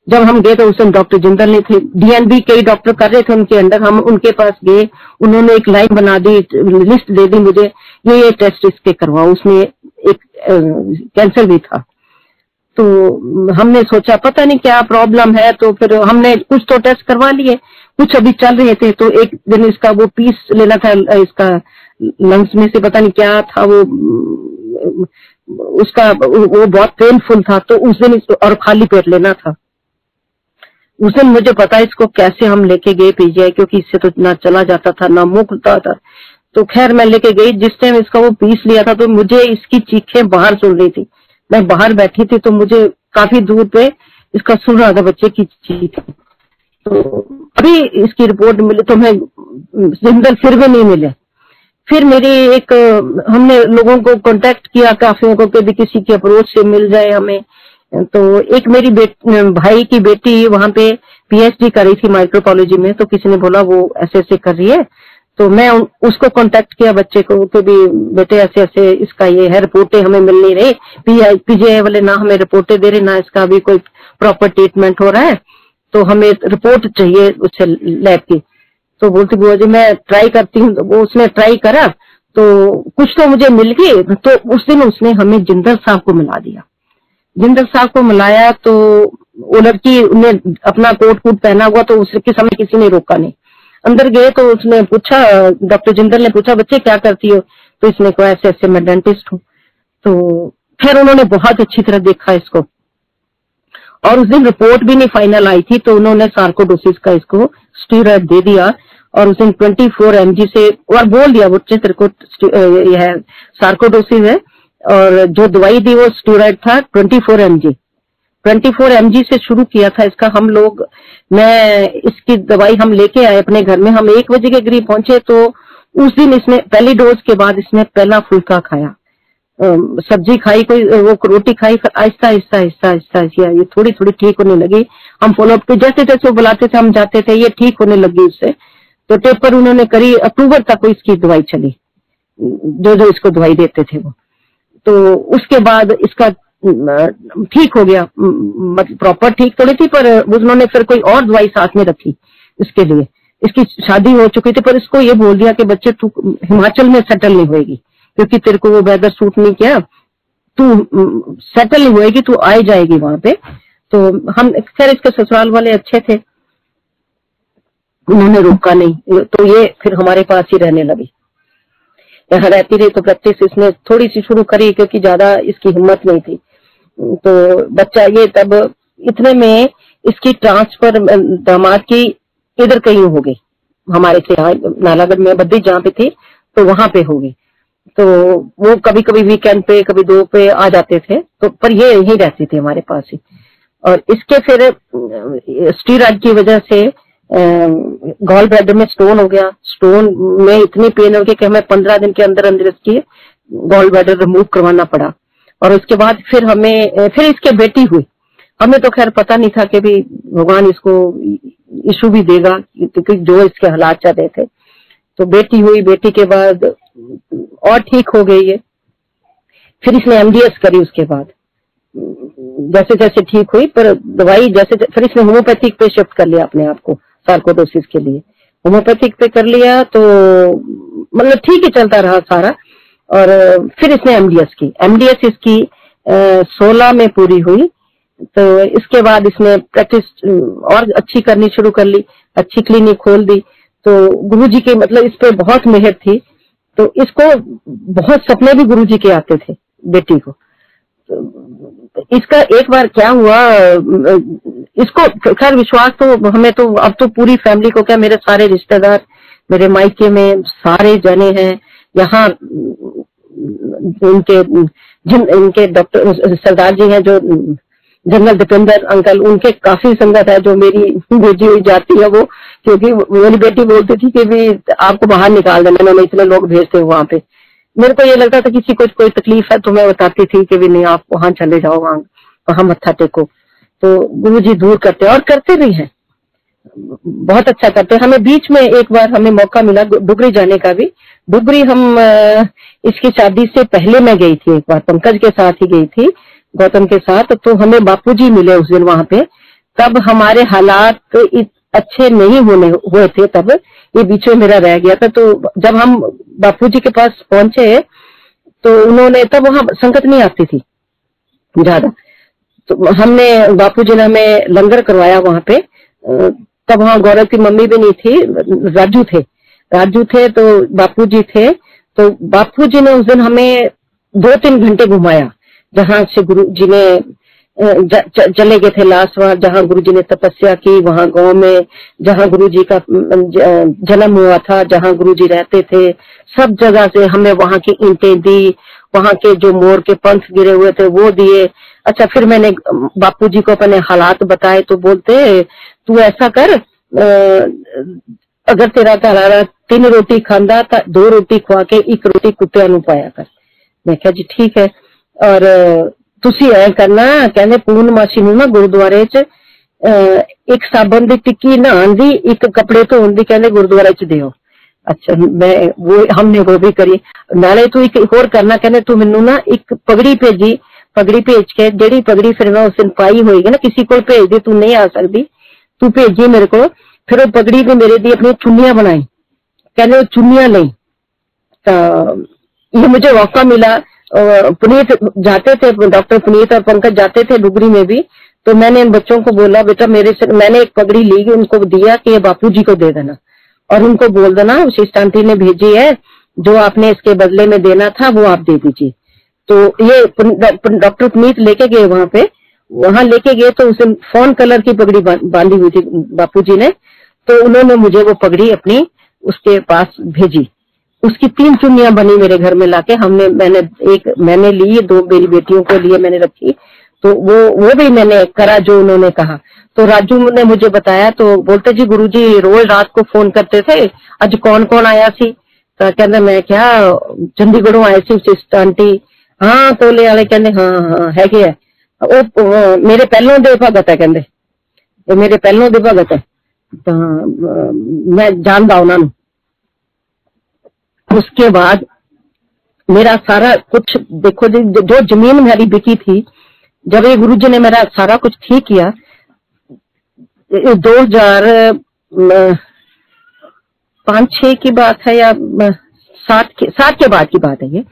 जब हम गए तो उस समय डॉक्टर जिंदल ने थे, डीएनबी कई डॉक्टर कर रहे थे उनके अंदर, हम उनके पास गए, उन्होंने एक लाइन बना दी, लिस्ट दे दी मुझे, ये ये टेस्ट इसके करवाओ, उसमें एक कैंसर भी था। तो हमने सोचा पता नहीं क्या प्रॉब्लम है, तो फिर हमने कुछ तो टेस्ट करवा लिए, कुछ अभी चल रहे थे। तो एक दिन इसका वो पीस लेना था, इसका लंग्स में से पता नहीं क्या था वो, उसका वो बहुत पेनफुल था, तो उस दिन और खाली पेट लेना था। उस दिन मुझे पता इसको कैसे हम लेके गए पीजीआई, क्योंकि इससे तो ना चला जाता था ना मुंह खुलता था। तो खैर मैं लेके गई, जिस टाइम इसका वो पीस लिया था तो मुझे इसकी चीखें बाहर सुन रही थी, मैं बाहर बैठी थी तो मुझे काफी दूर पे इसका सुन रहा था बच्चे की चीख। तो अभी इसकी रिपोर्ट मिली तो मैं जिंदल फिर भी नहीं मिले। फिर मेरी एक, हमने लोगों को कांटेक्ट किया काफियों को, कभी किसी के अप्रोच से मिल जाए हमें। तो एक मेरी भाई की बेटी वहां पे पीएचडी कर रही थी माइक्रोबायोलॉजी में, तो किसी ने बोला वो ऐसे ऐसे कर रही है, तो मैं उसको कांटेक्ट किया बच्चे को कि भी बेटे ऐसे ऐसे इसका ये है, रिपोर्टें हमें मिल नहीं रही, पीआई पीजीआई वाले ना हमें रिपोर्टें दे रहे, ना इसका अभी कोई प्रॉपर ट्रीटमेंट हो रहा है, तो हमें रिपोर्ट चाहिए उससे लैब की। तो बोलती बुआ जी मैं ट्राई करती हूँ, वो उसने ट्राई करा तो कुछ तो मुझे मिल गई। तो उस दिन उसने हमें जिंदल साहब को मिला दिया, जिंदल साहब को मिलाया तो वो लड़की ने अपना कोट कोट पहना हुआ, तो उसके समय किसी ने रोका नहीं। अंदर गए तो उसने पूछा, डॉक्टर जिंदल ने पूछा बच्चे क्या करती हो, तो इसने कहा ऐसे ऐसे मैं डेंटिस्ट हूँ। तो खैर उन्होंने बहुत अच्छी तरह देखा इसको, और उस दिन रिपोर्ट भी नहीं फाइनल आई थी, तो उन्होंने सार्कोडोसिस का इसको स्टीरॉयड दे दिया, और उस दिन ट्वेंटी फोर एम जी से और बोल दिया बच्चे तेरे को ये है सार्कोडोसिस है, और जो दवाई दी वो स्टीरॉयड था twenty four M G. Twenty four M G से शुरू किया था इसका हम लोग, मैं इसकी दवाई हम लेके आए अपने घर में, हम एक बजे के करीब पहुंचे। तो उस दिन इसने पहली डोज के बाद इसने पहला फुल्का खाया, सब्जी खाई, कोई वो रोटी खाई, फिर आहिस्ता आहिस्ता आहिस्ता आहिस्ता ये थोड़ी थोड़ी ठीक होने लगी। हम फॉलोअप के जैसे जैसे वो बुलाते थे हम जाते थे, ये ठीक होने लगी उससे। तो टेपर उन्होंने करी, अक्टूबर तक इसकी दवाई चली, जो जो इसको दवाई देते थे वो। तो उसके बाद इसका ठीक हो गया, मतलब प्रॉपर ठीक थोड़ी थी, पर उन्होंने फिर कोई और दवाई साथ में रखी इसके लिए। इसकी शादी हो चुकी थी, पर इसको ये बोल दिया कि बच्चे तू हिमाचल में सेटल नहीं होएगी, क्योंकि तेरे को वो वेदर सूट नहीं किया, तू सेटल नहीं होएगी, तू आई जाएगी वहां पे। तो हम खैर इसके ससुराल वाले अच्छे थे, उन्होंने रोका नहीं, तो ये फिर हमारे पास ही रहने लगी, यहाँ रहती रही। तो प्रैक्टिस इसने थोड़ी सी शुरू करी, क्योंकि ज्यादा इसकी हिम्मत नहीं थी। तो बच्चा ये तब इतने में इसकी ट्रांसफर दामाद की इधर कहीं हो गई, हमारे से यहाँ नालागढ़ में बद्दी जहाँ पे थी, तो वहां पे हो गई। तो वो कभी कभी वीकेंड पे, कभी दो पे आ जाते थे, तो पर ये यही रहती थी हमारे पास ही। और इसके फिर स्टीरॉयड की वजह से गॉल ब्लैडर में स्टोन हो गया, स्टोन में इतनी पेन हो गई कि हमें पंद्रह दिन के अंदर अंदर इसकी गॉल ब्लैडर रिमूव करवाना पड़ा। और उसके बाद फिर हमें फिर इसके बेटी हुई, हमें तो खैर पता नहीं था कि भी भगवान इसको इशू भी देगा, क्योंकि जो इसके हालात चल रहे थे। तो बेटी हुई, बेटी के बाद और ठीक हो गई है। फिर इसने एमडीएस करी, उसके बाद जैसे जैसे ठीक हुई, पर दवाई जैसे, जैसे फिर इसने होम्योपैथिक पे शिफ्ट कर लिया अपने आप को सार्कोडोसिस के लिए, होम्योपैथिक पे कर लिया। तो मतलब ठीक ही चलता रहा सारा। और फिर इसने एमडीएस की, एमडीएस इसकी सोलह में पूरी हुई। तो इसके बाद इसने प्रैक्टिस और अच्छी करनी शुरू कर ली, अच्छी क्लिनिक खोल दी। तो गुरुजी के मतलब इस पे बहुत मेहर थी, तो इसको बहुत सपने भी गुरुजी के आते थे बेटी को। तो इसका एक बार क्या हुआ, इसको खैर विश्वास तो हमें, तो अब तो पूरी फैमिली को क्या, मेरे सारे रिश्तेदार मेरे मायके में सारे जने हैं, यहाँ इनके जिन इनके डॉक्टर सरदार जी हैं जो जनरल दीपेंद्र अंकल, उनके काफी संगत है। जो मेरी बेटी हुई जाती है वो, क्योंकि मेरी बेटी बोलती थी कि भी आपको बाहर निकाल देना, मैंने इतने लोग भेजते हूँ वहां पे। मेरे को ये लगता था किसी को कोई तकलीफ है तो मैं बताती थी कि भी नहीं आप वहां चले जाओ, वहां वहां मत्था टेको। तो गुरु जी दूर करते और करते भी हैं, बहुत अच्छा करते। हमें बीच में एक बार हमें मौका मिला डुगरी जाने का भी। डुगरी हम इसकी शादी से पहले मैं गई थी एक बार, पंकज के साथ ही गई थी, गौतम के साथ। तो हमें बापूजी मिले उस दिन वहां पे, तब हमारे हालात अच्छे नहीं होने हुए थे, तब ये बीचों मेरा रह गया था। तो जब हम बापूजी के पास पहुंचे तो उन्होंने, तब वहां संकट नहीं आती थी ज्यादा, तो हमने बापूजी ने हमें लंगर करवाया वहां पे। तब वहां गौरव की मम्मी भी नहीं थी, राजू थे, राजू थे तो बापूजी थे। तो बापूजी ने उस दिन हमें दो तीन घंटे घुमाया, जहां से गुरु जी ने चले गए थे लास्ट, वहां जहाँ गुरुजी ने तपस्या की, वहां गांव में जहाँ गुरुजी का जन्म हुआ था, जहाँ गुरुजी रहते थे, सब जगह से हमें वहां की ईंटें दी, वहां के जो मोर के पंख गिरे हुए थे वो दिए। अच्छा, फिर मैंने बापूजी को अपने हालात बताए तो बोलते, तू ऐसा कर, अगर तेरा घरारा तीन रोटी खांदा तो दो रोटी खुआ के एक रोटी कुत्तियां नूं पाया कर। मैं कहा जी ठीक है। और तुसी ऐ करना, कहने पूर्णमासी नूं ना गुरुद्वारे च एक साबन की टिक्की नहान दी, एक कपड़े धोन दी, कहने गुरुद्वारे च दिओ। अच्छा, मैं वो हमने वो भी करी। नाले तू एक होर करना, कहने तू मैनू ना एक पगड़ी भेजी, पगड़ी भेज के जेड़ी पगड़ी फिर मैं उस दिन पाई होगी ना, किसी को भेज दी, तू नहीं आ सकती, तू भेजी मेरे को। फिर वो पगड़ी ने मेरे दी अपनी चुनिया बनाई, कहने वो चुनिया नहीं तो ये मुझे मौका मिला। पुनीत जाते थे, डॉक्टर पुनीत और पंकज जाते थे डुगरी में भी, तो मैंने इन बच्चों को बोला, बेटा मेरे से, मैंने एक पगड़ी ली, उनको दिया कि ये बापूजी को दे देना और उनको बोल देना वशिष्ठ आंटी ने भेजी है, जो आपने इसके बदले में देना था वो आप दे दीजिए। तो ये डॉक्टर पुनीत लेके गए वहां पे, वहां लेके गए तो उसे फोन कलर की पगड़ी बांधी हुई थी बापूजी ने, तो उन्होंने मुझे वो पगड़ी अपनी उसके पास भेजी। उसकी तीन चुन्नियां बनी मेरे घर में लाके, हमने मैंने एक मैंने ली, दो मेरी बेटियों को लिए मैंने रखी। तो वो वो भी मैंने करा जो उन्होंने कहा। तो राजू ने मुझे बताया, तो बोलते जी गुरुजी रोज रात को फोन करते थे, आज कौन कौन आया सी? तो कहने मैं क्या चंडीगढ़ों आए सी वशिष्ठ आंटी। हाँ तोले वाले, कहने हाँ हाँ है कि है वो मेरे पहलों दे भगत है, कहते ये मेरे पहलों दे भगत है, तो मैं जानता उन्होंने। उसके बाद मेरा सारा कुछ देखो जी, जो जमीन मेरी बिकी थी, जब ये गुरुजी ने मेरा सारा कुछ ठीक किया, दो हजार पांच छह की बात है या सात के सात के बाद की बात है ये,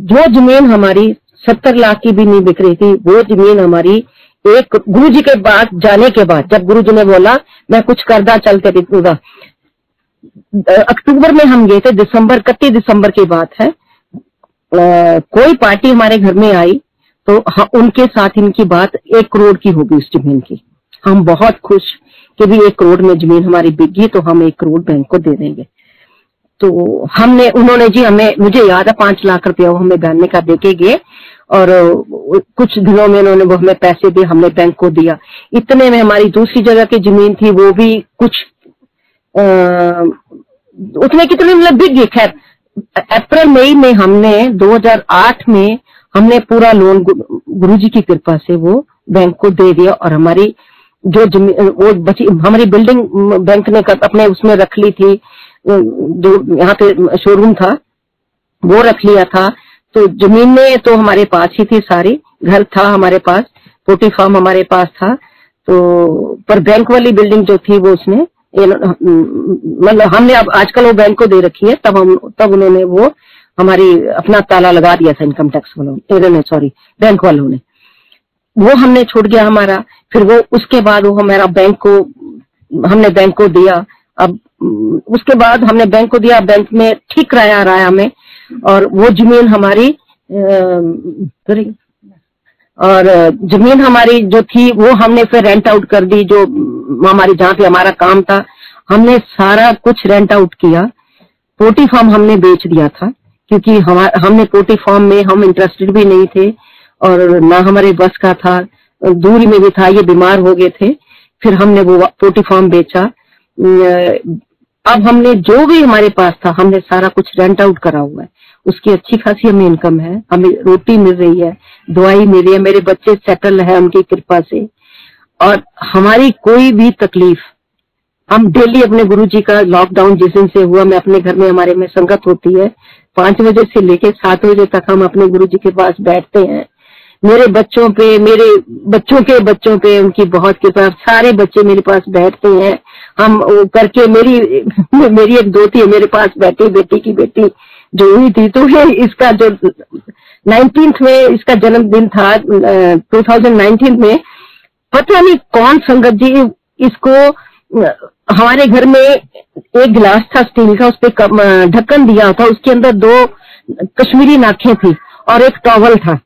जो जमीन हमारी सत्तर लाख की भी नहीं बिक रही थी, वो जमीन हमारी एक गुरुजी के बाद जाने के बाद, जब गुरुजी ने बोला मैं कुछ करदा चलते दिखूंगा, अक्टूबर में हम गए थे, दिसंबर इकतीस दिसंबर की बात है, आ, कोई पार्टी हमारे घर में आई तो हाँ, उनके साथ इनकी बात एक करोड़ की होगी उस जमीन की। हम बहुत खुश कि भी एक करोड़ में जमीन हमारी बिकी, तो हम एक करोड़ बैंक को दे देंगे। तो हमने उन्होंने जी हमें, मुझे याद है पांच लाख रुपया वो हमें गहने का देके गए, और कुछ दिनों में उन्होंने वो हमें पैसे भी हमने बैंक को दिया। इतने में हमारी दूसरी जगह की जमीन थी, वो भी कुछ आ, उतने कितने मतलब बिक गई। खैर अप्रैल मई में हमने दो हजार आठ में हमने पूरा लोन गुरुजी की कृपा से वो बैंक को दे दिया, और हमारी जो वो बची हमारी बिल्डिंग बैंक ने कर, अपने उसमें रख ली थी, जो यहाँ पे शोरूम था वो रख लिया था। तो जमीन में तो हमारे पास ही थी सारी, घर था हमारे पास, पोटी फार्म हमारे पास था, तो पर बैंक वाली बिल्डिंग जो थी वो उसने मतलब हमने अब आजकल वो बैंक को दे रखी है, तब हम तब उन्होंने वो हमारी अपना ताला लगा दिया था इनकम टैक्स वालों ने, सॉरी बैंक वालों ने, वो हमने छूट गया हमारा। फिर वो उसके बाद वो हमारा बैंक को हमने बैंक को दिया, अब उसके बाद हमने बैंक को दिया, बैंक में ठीक कराया राया में, और वो जमीन हमारी आ, और जमीन हमारी जो थी वो हमने फिर रेंट आउट कर दी, जो हमारी जहाँ पे हमारा काम था हमने सारा कुछ रेंट आउट किया। पोटी फार्म हमने बेच दिया था, क्योंकि हमने पोटी फार्म में हम इंटरेस्टेड भी नहीं थे और ना हमारे बस का था, दूरी में भी था, ये बीमार हो गए थे। फिर हमने वो पोटी फार्म बेचा। अब हमने जो भी हमारे पास था हमने सारा कुछ रेंट आउट करा हुआ है, उसकी अच्छी खासी हमें इनकम है, हमें रोटी मिल रही है, दवाई मिल रही है, मेरे बच्चे सेटल है उनकी कृपा से, और हमारी कोई भी तकलीफ हम डेली अपने गुरुजी का, लॉकडाउन जिस दिन से हुआ मैं अपने घर में, हमारे में संगत होती है, पांच बजे से लेके सात बजे तक हम अपने गुरुजी के पास बैठते हैं, मेरे बच्चों पे, मेरे बच्चों के बच्चों पे उनकी बहुत कृपा। सारे बच्चे मेरे पास बैठते हैं, हम वो करके मेरी मेरी एक दोती है मेरे पास बैठी, बेटी की बेटी जो हुई थी, तो ये इसका जो नाइनटीन्थ में इसका जन्मदिन था टू थाउजेंड नाइनटीन में, पता नहीं कौन संगत जी इसको, हमारे घर में एक गिलास था स्टील का, उस पर ढक्कन दिया था, उसके अंदर दो कश्मीरी नाखें थी और एक टॉवल था।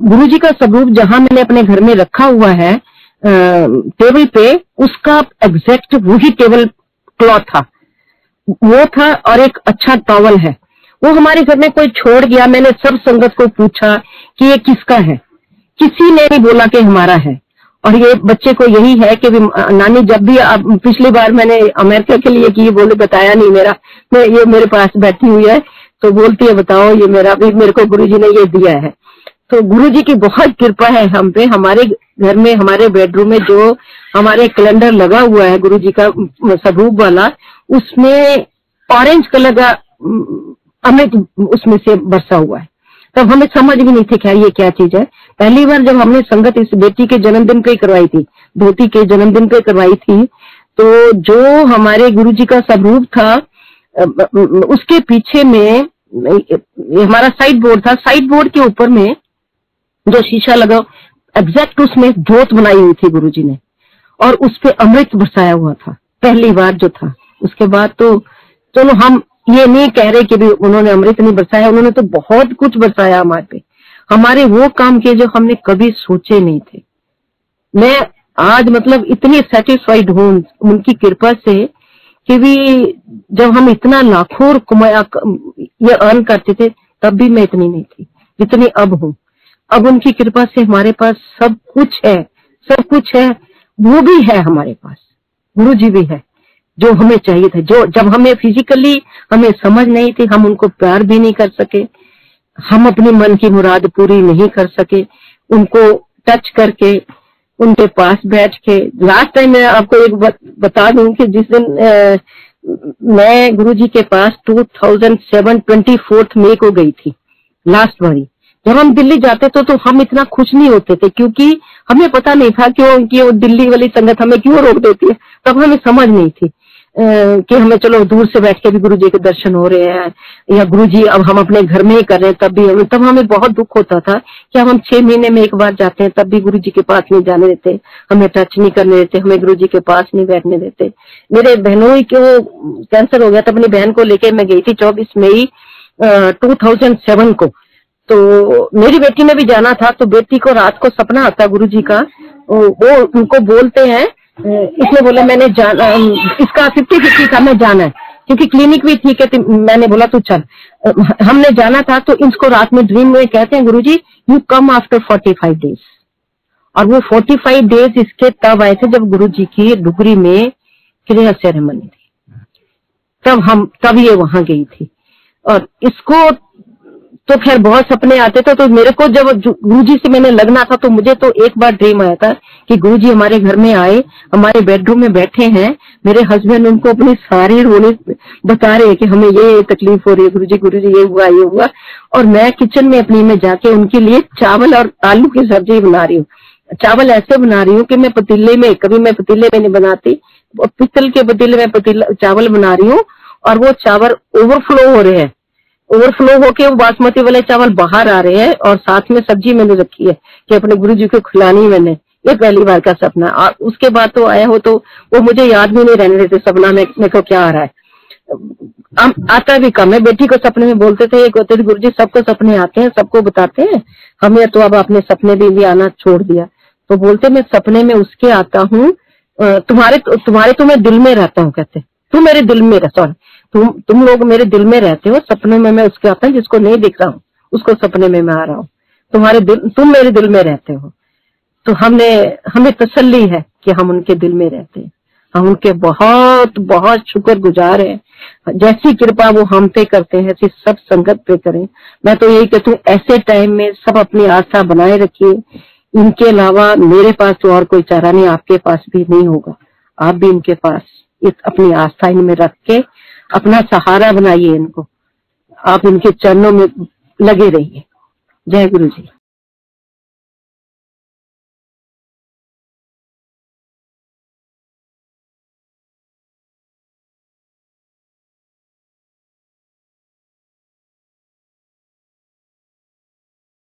गुरुजी का सबूत जहां मैंने अपने घर में रखा हुआ है टेबल पे, उसका एग्जैक्ट वही टेबल क्लॉथ था, वो था और एक अच्छा टॉवल है। वो हमारे घर में कोई छोड़ गया, मैंने सब संगत को पूछा कि ये किसका है, किसी ने नहीं बोला कि हमारा है। और ये बच्चे को यही है कि नानी जब भी, अब पिछली बार मैंने अमेरिका के लिए कि ये बोले बताया नहीं मेरा, मैं ये मेरे पास बैठी हुई है तो बोलती है बताओ ये मेरा, भी मेरे को गुरुजी ने ये दिया है। तो गुरुजी की बहुत कृपा है हम पे। हमारे घर में, हमारे बेडरूम में जो हमारे कैलेंडर लगा हुआ है गुरुजी का सबूत वाला, उसमें ऑरेंज कलर का अमृत उसमें से बरसा हुआ है। तब हमें समझ भी नहीं थी खैर ये क्या चीज है। पहली बार जब हमने संगत इस बेटी के जन्मदिन पे करवाई थी, धोती के जन्मदिन पे करवाई थी, तो जो हमारे गुरुजी का स्वरूप था उसके पीछे में हमारा साइड बोर्ड था, साइड बोर्ड के ऊपर में जो शीशा लगा एग्जैक्ट उसमें जोत बनाई हुई थी गुरुजी ने और उसपे अमृत बरसाया हुआ था, पहली बार जो था। उसके बाद तो चलो हम ये नहीं कह रहे कि भी उन्होंने अमृत नहीं बरसाया, उन्होंने तो बहुत कुछ बरसाया हमारे पे, हमारे वो काम किए जो हमने कभी सोचे नहीं थे। मैं आज मतलब इतनी सेटिस्फाइड हूँ उनकी कृपा से कि भी जब हम इतना लाखों ये अर्न करते थे तब भी मैं इतनी नहीं थी जितनी अब हूँ। अब उनकी कृपा से हमारे पास सब कुछ है, सब कुछ है, वो भी है हमारे पास, गुरु जी भी है जो हमें चाहिए था। जो जब हमें फिजिकली हमें समझ नहीं थी, हम उनको प्यार भी नहीं कर सके, हम अपने मन की मुराद पूरी नहीं कर सके, उनको टच करके उनके पास बैठ के। लास्ट टाइम मैं आपको एक बता दूं कि जिस दिन ए, मैं गुरुजी के पास two thousand seven twenty fourth मई को गई थी लास्ट बारी। जब हम दिल्ली जाते तो तो हम इतना खुश नहीं होते थे क्योंकि हमें पता नहीं था कि उनकी वो दिल्ली वाली संगत हमें क्यों रोक देती है। तब हमें समझ नहीं थी कि हमें चलो दूर से बैठ के भी गुरुजी के दर्शन हो रहे हैं या गुरुजी अब हम अपने घर में ही कर रहे हैं। तब भी तब हमें बहुत दुख होता था कि हम छह महीने में एक बार जाते हैं तब भी गुरुजी के पास नहीं जाने देते, हमें टच नहीं करने देते, हमें गुरुजी के पास नहीं बैठने देते। मेरे बहनों के वो कैंसर हो गया था, अपनी बहन को लेके मैं गई थी चौबीस मई टू थाउजेंड सेवन को। तो मेरी बेटी ने भी जाना था, तो बेटी को रात को सपना आता गुरुजी का, वो उनको बोलते हैं, इसने बोला मैंने जाना, इसका फिफ्टी फिफ्टी था मैं जाना है क्योंकि क्लिनिक भी ठीक है, मैंने बोला तू चल, हमने जाना था। तो इसको रात में ड्रीम में कहते हैं Guruji you come after forty five days, और वो फोर्टी फाइव डेज इसके तब आए थे जब गुरुजी की डुगरी में क्रिया सेरेमनी थी, तब हम तब ये वहां गई थी। और इसको तो खैर बहुत सपने आते थे, तो मेरे को जब गुरुजी से मैंने लगना था तो मुझे तो एक बार ड्रीम आया था कि गुरुजी हमारे घर में आए, हमारे बेडरूम में बैठे हैं, मेरे हस्बैंड उनको अपनी सारी रोने बता रहे हैं कि हमें ये तकलीफ हो रही है गुरुजी, गुरुजी ये हुआ ये हुआ, और मैं किचन में अपनी में जाके उनके लिए चावल और आलू की सब्जी बना रही हूँ। चावल ऐसे बना रही हूँ कि मैं पतीले में, कभी मैं पतीले में नहीं बनाती, पित्तल के पतीले में पतीला चावल बना रही हूँ और वो चावल ओवरफ्लो हो रहे हैं, ओवरफ्लो होके वो बासमती वाले चावल बाहर आ रहे हैं और साथ में सब्जी मैंने रखी है कि अपने गुरुजी को खिलानी मैंने। ये पहली बार का सपना, और उसके बाद तो आया हो तो वो मुझे याद भी नहीं रहने देते सपना में मेरे को क्या आ रहा है, आ, आता भी कम है। बेटी को सपने में बोलते थे, कहते थे गुरुजी सबको सपने आते हैं, सबको बताते हैं, हमें तो अब आपने सपने भी, भी आना छोड़ दिया। तो बोलते मैं सपने में उसके आता हूँ, तुम्हारे तुम्हारे तो मैं दिल में रहता हूँ, कहते तू मेरे दिल में रह, सॉरी तुम तुम लोग मेरे दिल में रहते हो, सपनों में मैं उसके आता हूँ, जिसको नहीं दिख रहा हूँ उसको सपने में मैं आ रहा हूँ, तुम्हारे दिल, तुम मेरे दिल में रहते हो। तो हमने हमें तसल्ली है कि हम उनके दिल में रहते हैं, हम उनके बहुत बहुत शुक्र गुजार हैं। जैसी कृपा वो हम पे करते हैं ऐसी सब संगत पे करें। मैं तो यही कहती हूँ ऐसे टाइम में सब अपनी आस्था बनाए रखिए, इनके अलावा मेरे पास तो और कोई चारा नहीं, आपके पास भी नहीं होगा। आप भी इनके पास अपनी आस्था इनमें रख के अपना सहारा बनाइए इनको, आप इनके चरणों में लगे रहिए। जय गुरु जी।